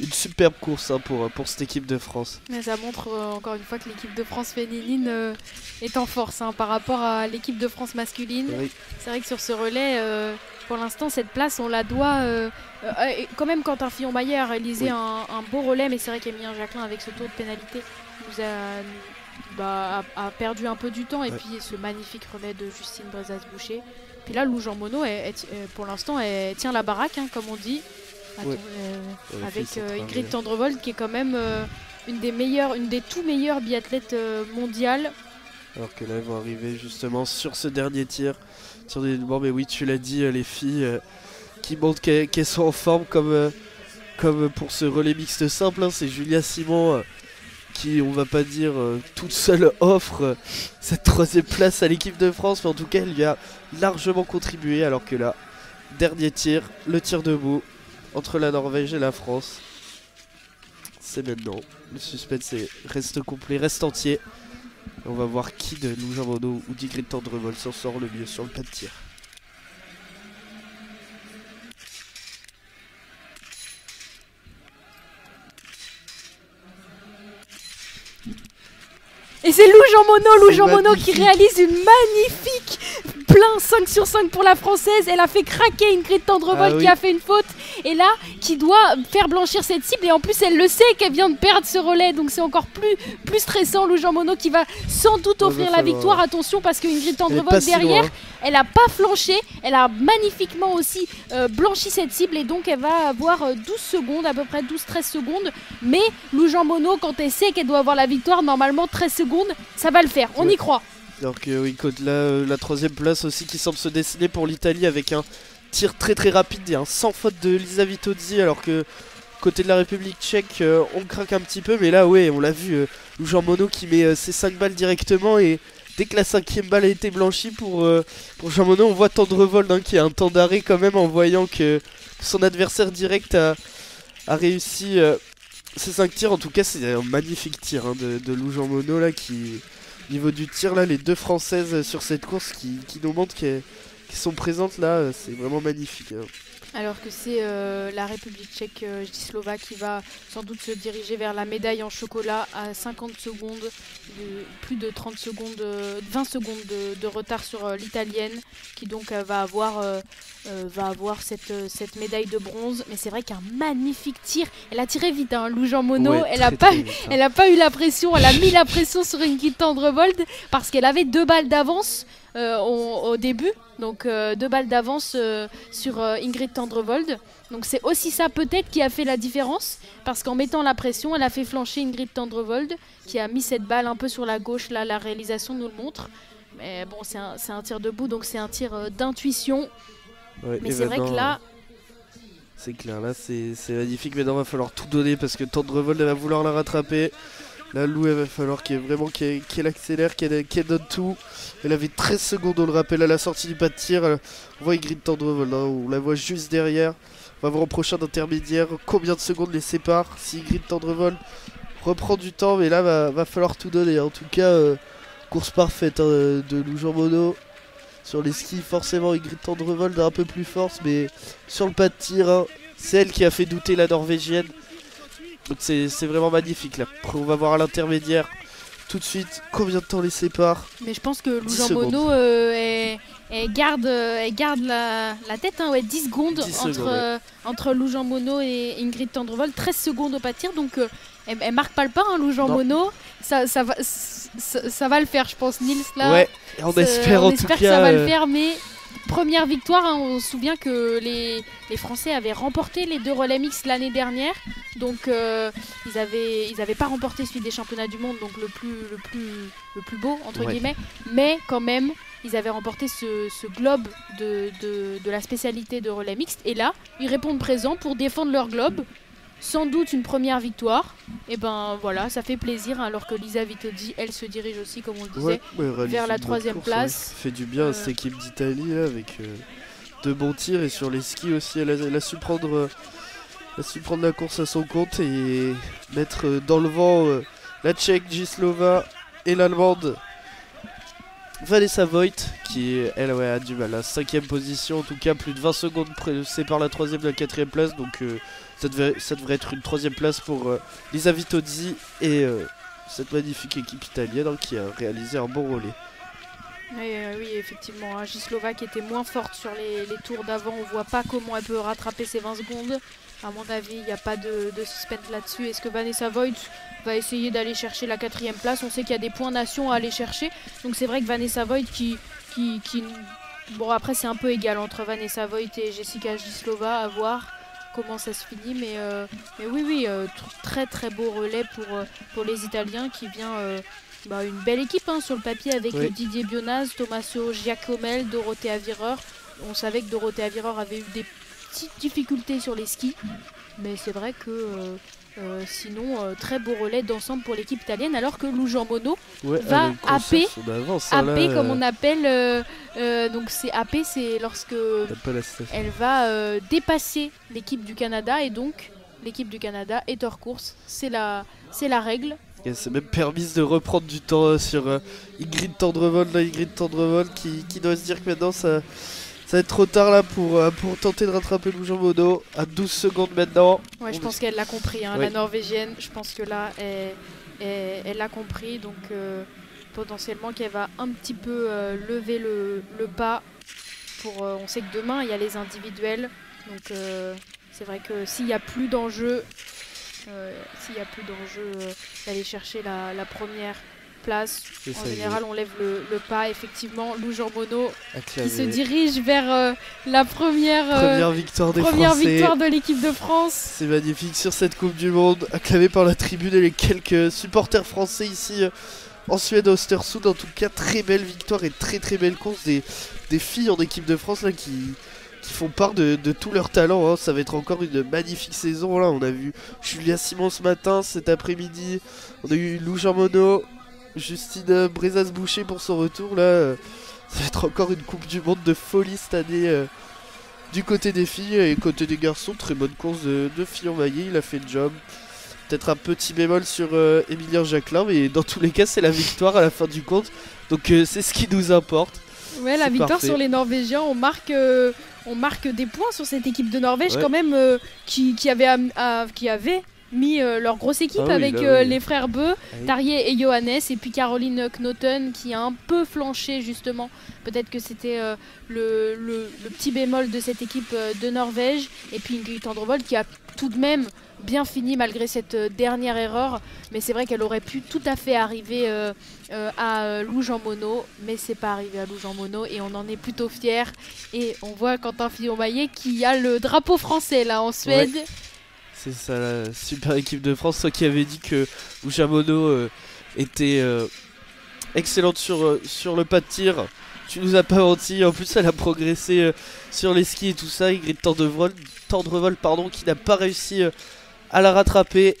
une superbe course hein, pour cette équipe de France. Mais ça montre encore une fois que l'équipe de France féminine est en force hein, par rapport à l'équipe de France masculine. Oui. C'est vrai que sur ce relais... pour l'instant, cette place, on la doit quand même. Quentin Fillon-Maillet a réalisé oui. un beau relais, mais c'est vrai qu'Emilien Jacquelin, avec ce tour de pénalité, nous a perdu un peu du temps. Et ouais. Puis ce magnifique relais de Justine Braisaz-Bouchet. Puis là, Lou Jeanmonnot, pour l'instant, tient la baraque, hein, comme on dit, ouais. Avec Ingrid Tandrevold, qui est quand même une des tout meilleures biathlètes mondiales. Alors que là, elles vont arriver justement sur ce dernier tir. Bon, mais oui, tu l'as dit, les filles qui montrent qu'elles sont en forme comme pour ce relais mixte simple. Hein, c'est Julia Simon qui, on va pas dire, toute seule offre cette troisième place à l'équipe de France. Mais en tout cas, elle y a largement contribué. Alors que là, dernier tir, le tir debout entre la Norvège et la France. C'est maintenant. Le suspense reste complet, reste entier. On va voir qui de Lou Jeanmonnot ou d'Ingrid Tandrevold s'en sort le mieux sur le pas de tir. Et c'est Lou Jeanmonnot qui réalise une magnifique plein 5 sur 5 pour la Française. Elle a fait craquer Ingrid Tandrevold qui a fait une faute. Et là, qui doit faire blanchir cette cible. Et en plus, elle le sait qu'elle vient de perdre ce relais. Donc c'est encore plus stressant. Lou Jeanmonnot qui va sans doute offrir la victoire. Attention parce que Ingrid Tandrevold derrière, elle n'a pas flanché. Elle a magnifiquement aussi blanchi cette cible. Et donc elle va avoir 12 secondes, à peu près 12-13 secondes. Mais Lou Jeanmonnot, quand elle sait qu'elle doit avoir la victoire, normalement 13 secondes, ça va le faire. On y croit. Donc oui, là, la troisième place aussi qui semble se dessiner pour l'Italie avec un tir très très rapide et un sans faute de Lisa Vittozzi, alors que côté de la République tchèque, on craque un petit peu, mais là ouais, on l'a vu, Lou Jeanmonnot qui met ses 5 balles directement, et dès que la 5e balle a été blanchie pour Jeanmonnot, on voit Tandrevold hein, qui a un temps d'arrêt quand même en voyant que son adversaire direct a réussi ses 5 tirs. En tout cas, c'est un magnifique tir hein, de Lou Jeanmonnot là qui... Niveau du tir, là, les deux Françaises sur cette course qui nous montrent qu'elles sont présentes, là, c'est vraiment magnifique. Hein. Alors que c'est la République tchèque Jislová qui va sans doute se diriger vers la médaille en chocolat à 50 secondes, plus de 30 secondes, 20 secondes de retard sur l'Italienne, qui donc va avoir cette médaille de bronze. Mais c'est vrai qu'un magnifique tir. Elle a tiré vite, hein, Lou Jeanmonnot. Ouais, elle n'a pas eu la pression. Elle a mis la pression sur Ingrid Tandrevold parce qu'elle avait 2 balles d'avance au début. Donc 2 balles d'avance sur Ingrid Tandrevold. Donc c'est aussi ça peut-être qui a fait la différence. Parce qu'en mettant la pression, elle a fait flancher Ingrid Tandrevold qui a mis cette balle un peu sur la gauche. Là, la réalisation nous le montre. Mais bon, c'est un tir debout, donc c'est un tir d'intuition. Ouais, mais c'est vrai que là... C'est clair, là c'est magnifique. Maintenant, il va falloir tout donner parce que Tandrevold va vouloir la rattraper. Là, Lou, il va falloir qu'elle accélère, qu'elle donne tout. Elle avait 13 secondes, on le rappelle, à la sortie du pas de tir. On voit Ingrid Tandrevold, on la voit juste derrière. On va voir au prochain intermédiaire combien de secondes les séparent. Si Ingrid Tandrevold reprend du temps, mais là, va falloir tout donner. En tout cas, course parfaite de Lou Jeanmonnot. Sur les skis, forcément, Ingrid Tandrevold a un peu plus force, mais sur le pas de tir, c'est elle qui a fait douter la Norvégienne. Donc c'est vraiment magnifique là. Après, on va voir à l'intermédiaire tout de suite combien de temps les sépare. Mais je pense que Lou Jeanmonnot garde la tête, hein, ouais, 10 secondes, 10 secondes entre Lou Jeanmonnot et Ingrid Tandrevold. 13 secondes au pas de tir, donc elle marque pas le pas, hein, Lou Jeanmonnot. Ça va le faire, je pense, Nils là. Ouais, on espère en tout cas. On espère que ça va le faire, mais... Première victoire, hein, on se souvient que les Français avaient remporté les 2 relais mix l'année dernière. Donc ils n'avaient pas remporté celui des championnats du monde, donc le plus beau, entre guillemets. Mais quand même, ils avaient remporté ce globe de la spécialité de relais mixte. Et là, ils répondent présents pour défendre leur globe. Sans doute une première victoire. Et ben voilà, ça fait plaisir, hein, alors que Lisa Vittozzi, elle se dirige aussi, comme on le disait, vers la 3e place. Ouais. Fait du bien à cette équipe d'Italie avec de bons tirs, et sur les skis aussi, elle a su prendre la course à son compte et mettre dans le vent la Tchèque Jislová et l'Allemande Vanessa Voigt, qui elle a du mal à la 5e position, en tout cas plus de 20 secondes séparent la 3e et la 4e place, donc ça devrait être une 3e place pour Lisa Vittozzi et cette magnifique équipe italienne, hein, qui a réalisé un bon relais. Oui, effectivement, hein, Jislová qui était moins forte sur les tours d'avant, on voit pas comment elle peut rattraper ses 20 secondes. À mon avis, il n'y a pas de suspense là-dessus. Est-ce que Vanessa Voigt va essayer d'aller chercher la 4e place? On sait qu'il y a des points nations à aller chercher. Donc c'est vrai que Vanessa Voigt qui... Bon, après c'est un peu égal entre Vanessa Voigt et Jessica Jislová, à voir comment ça se finit. Mais oui, très très beau relais pour les Italiens qui vient... une belle équipe, hein, sur le papier, avec Didier Bionaz, Tommaso Giacomel, Dorothea Wierer. On savait que Dorothea Wierer avait eu des petites difficultés sur les skis, mais c'est vrai que sinon très beau relais d'ensemble pour l'équipe italienne, alors que Lou Jeanmonnot va happer, comme on appelle, donc c'est happer, c'est lorsque elle va dépasser l'équipe du Canada, et donc l'équipe du Canada est hors course, c'est la règle. Et elle s'est même permise de reprendre du temps sur Ingrid Tandrevold, qui doit se dire que maintenant ça va être trop tard là pour tenter de rattraper Lou Jeanmonnot à 12 secondes maintenant. Ouais, je pense qu'elle l'a compris, hein, la Norvégienne. Je pense que là, elle l'a compris. Donc potentiellement qu'elle va un petit peu lever le pas. On sait que demain, il y a les individuels. Donc c'est vrai que s'il n'y a plus d'enjeu, d'aller chercher la première place. En général, on lève le pas. Effectivement, Lou Jeanmonnot qui se dirige vers la première victoire de l'équipe de France. C'est magnifique sur cette Coupe du Monde, acclamée par la tribune et les quelques supporters français ici en Suède, à Östersund. En tout cas, très belle victoire et très très belle course des filles en équipe de France là, qui font part de tout leur talent, hein. Ça va être encore une magnifique saison là. On a vu Julia Simon ce matin, cet après-midi on a eu Lou Jeanmonnot, Justine Braisaz-Bouchet pour son retour là. Ça va être encore une Coupe du Monde de folie cette année du côté des filles, et côté des garçons, très bonne course de Fillon-Maillet, il a fait le job. Peut-être un petit bémol sur Emilien Jacquelin, mais dans tous les cas c'est la victoire à la fin du compte, donc c'est ce qui nous importe. Ouais, la victoire sur les Norvégiens, on marque des points sur cette équipe de Norvège quand même, qui avait mis leur grosse équipe les frères Bø, Tarjei et Johannes, et puis Caroline Knotten qui a un peu flanché justement. Peut-être que c'était le petit bémol de cette équipe de Norvège, et puis Ingrid Tandrevold qui a tout de même bien fini malgré cette dernière erreur, mais c'est vrai qu'elle aurait pu tout à fait arriver à Lou Jeanmonnot, mais c'est pas arrivé à Lou Jeanmonnot et on en est plutôt fiers. Et on voit Quentin Fillon-Maillet qui a le drapeau français là en Suède. Ouais. C'est ça, la super équipe de France, toi qui avais dit que Lou Jeanmonnot était excellente sur le pas de tir. Tu nous as pas menti, en plus elle a progressé sur les skis et tout ça. Ingrid Tandrevold, qui n'a pas réussi à la rattraper,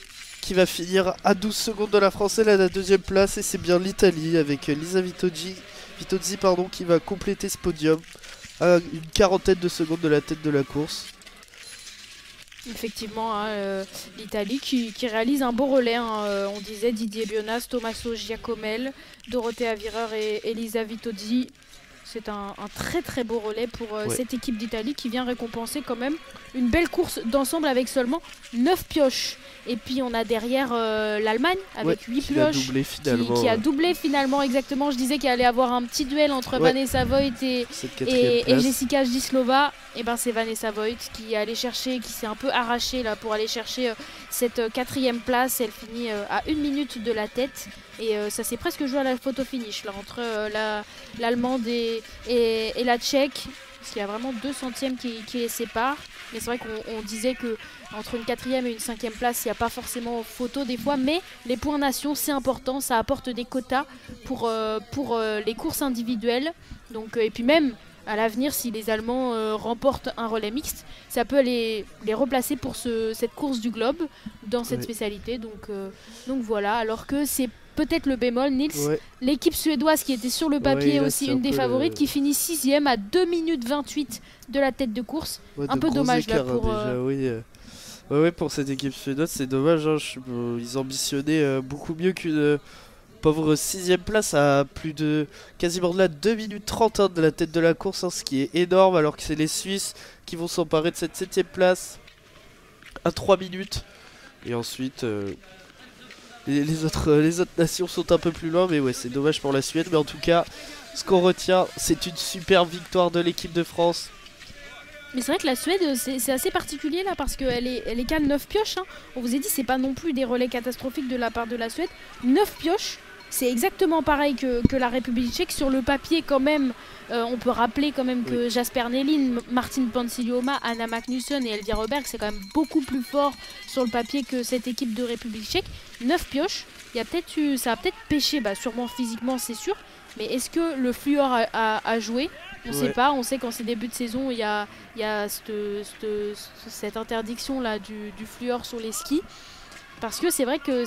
qui va finir à 12 secondes de la Française, elle est à la deuxième place et c'est bien l'Italie avec Lisa Vittozzi, qui va compléter ce podium à une quarantaine de secondes de la tête de la course. Effectivement, hein, l'Italie qui réalise un beau relais, hein, on disait Didier Bionaz, Tommaso Giacomel, Dorothea Wierer et Lisa Vittozzi. C'est un très très beau relais pour cette équipe d'Italie qui vient récompenser quand même une belle course d'ensemble avec seulement 9 pioches. Et puis on a derrière l'Allemagne avec 8 pioches qui a doublé finalement exactement. Je disais qu'il allait avoir un petit duel entre Vanessa Voigt et Jessica Jislová. Et ben c'est Vanessa Voigt qui est allée chercher, qui s'est un peu arrachée là pour aller chercher cette quatrième place. Elle finit à 1 minute de la tête. Et ça s'est presque joué à la photo finish là, entre l'Allemande et la Tchèque, parce qu'il y a vraiment 2 centièmes qui les séparent. Mais c'est vrai qu'on disait que entre une quatrième et une cinquième place, il n'y a pas forcément photo des fois, mais les points nations, c'est important, ça apporte des quotas pour les courses individuelles. Donc, et puis même à l'avenir, si les Allemands remportent un relais mixte, ça peut les replacer pour cette course du globe dans cette spécialité. Donc voilà, alors que c'est peut-être le bémol, Nils, l'équipe suédoise qui était sur le papier aussi une des favorites, qui finit 6ème à 2 minutes 28 de la tête de course. Un peu dommage là pour... pour cette équipe suédoise, c'est dommage. Hein. Ils ambitionnaient beaucoup mieux qu'une pauvre 6ème place à plus de quasiment de la 2 minutes 30 hein, de la tête de la course, hein, ce qui est énorme, alors que c'est les Suisses qui vont s'emparer de cette 7ème place à 3 minutes. Et ensuite... Les autres nations sont un peu plus loin, mais ouais, c'est dommage pour la Suède. Mais en tout cas, ce qu'on retient, c'est une super victoire de l'équipe de France. Mais c'est vrai que la Suède, c'est assez particulier là, parce qu'elle est qu'à 9 pioches. Hein. On vous a dit, c'est pas non plus des relais catastrophiques de la part de la Suède. 9 pioches, c'est exactement pareil que la République tchèque. Sur le papier, quand même, on peut rappeler quand même que Jesper Nelin, Martin Ponsiluoma, Anna Magnusson et Elvira Öberg, c'est quand même beaucoup plus fort sur le papier que cette équipe de République tchèque. 9 pioches, ça a peut-être pêché, sûrement physiquement, c'est sûr. Mais est-ce que le fluor a joué? On ne sait pas. On sait qu'en ces débuts de saison, il y a cette interdiction là du fluor sur les skis. Parce que c'est vrai que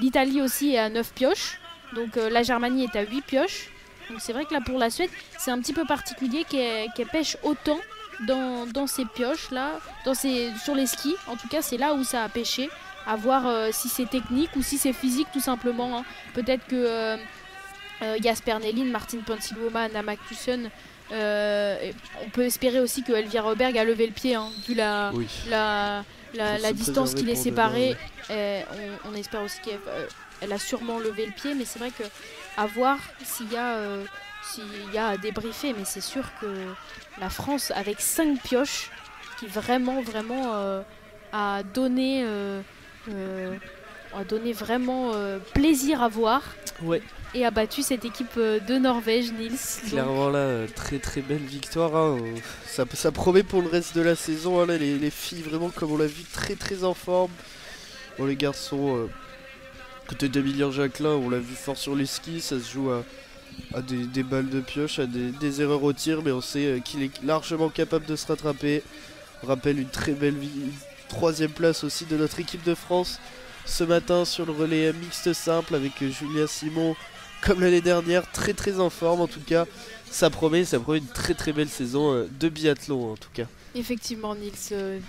l'Italie aussi est à 9 pioches. Donc la Germanie est à 8 pioches. Donc c'est vrai que là pour la Suède, c'est un petit peu particulier qu'elle pêche autant dans ces pioches là, sur les skis. En tout cas, c'est là où ça a pêché. À voir si c'est technique ou si c'est physique tout simplement. Hein. Peut-être que Jesper Nelin, Martin Ponsiluoma, Anna Magnusson, on peut espérer aussi que Elvira Öberg a levé le pied, hein, vu la distance qui les séparait. On espère aussi qu'elle elle a sûrement levé le pied, mais c'est vrai que à voir s'il y a à débriefer, mais c'est sûr que la France avec 5 pioches qui vraiment a donné vraiment plaisir à voir. Et a battu cette équipe de Norvège, Nils. Clairement là, très très belle victoire. Hein. Ça promet pour le reste de la saison. Hein, là, les filles vraiment, comme on l'a vu, très très en forme. Bon, les garçons, côté d'Emilien Jacquelin, on l'a vu fort sur les skis. Ça se joue à des balles de pioche, à des erreurs au tir, mais on sait qu'il est largement capable de se rattraper. On rappelle une très belle victoire. 3ème place aussi de notre équipe de France ce matin sur le relais mixte simple avec Julia Simon, comme l'année dernière, très très en forme. En tout cas, ça promet une très très belle saison de biathlon en tout cas. Effectivement, Nils,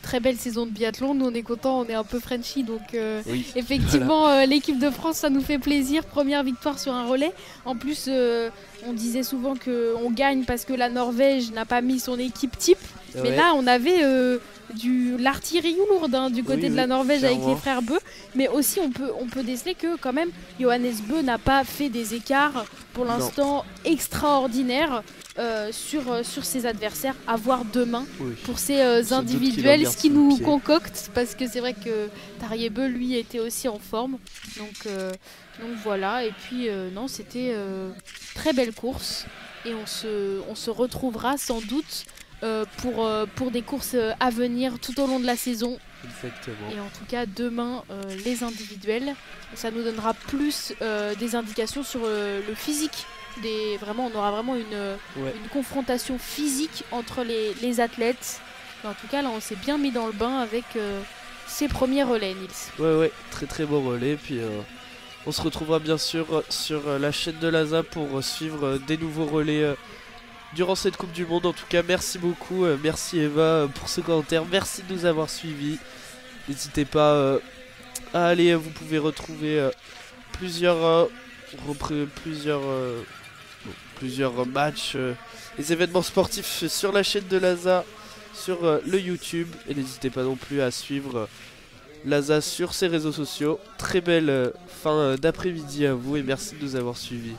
très belle saison de biathlon. Nous on est contents, on est un peu Frenchy, donc effectivement l'équipe de France, ça nous fait plaisir. Première victoire sur un relais. En plus, on disait souvent qu'on gagne parce que la Norvège n'a pas mis son équipe type. Mais là, on avait l'artillerie lourde hein, du côté de la Norvège clairement, avec les frères Bø. Mais aussi, on peut déceler que quand même, Johannes Bø n'a pas fait des écarts pour l'instant extraordinaires sur ses adversaires. À voir demain pour ces individuels, ce qui nous concocte. Parce que c'est vrai que Tarjei Bø, lui, était aussi en forme. Donc voilà. Et puis, non, c'était très belle course. Et on se retrouvera sans doute pour des courses à venir tout au long de la saison. Exactement. Et en tout cas demain les individuels, ça nous donnera plus des indications sur le physique on aura vraiment une confrontation physique entre les athlètes. Mais en tout cas là on s'est bien mis dans le bain avec ses premiers relais, Nils. Ouais, très très beau relais. Puis on se retrouvera bien sûr sur la chaîne de l'ASA pour suivre des nouveaux relais durant cette Coupe du Monde. En tout cas, merci beaucoup. Merci Eva pour ce commentaire. Merci de nous avoir suivis. N'hésitez pas à aller. Vous pouvez retrouver plusieurs matchs, les événements sportifs sur la chaîne de l'ASA, sur le YouTube. Et n'hésitez pas non plus à suivre l'ASA sur ses réseaux sociaux. Très belle fin d'après-midi à vous et merci de nous avoir suivis.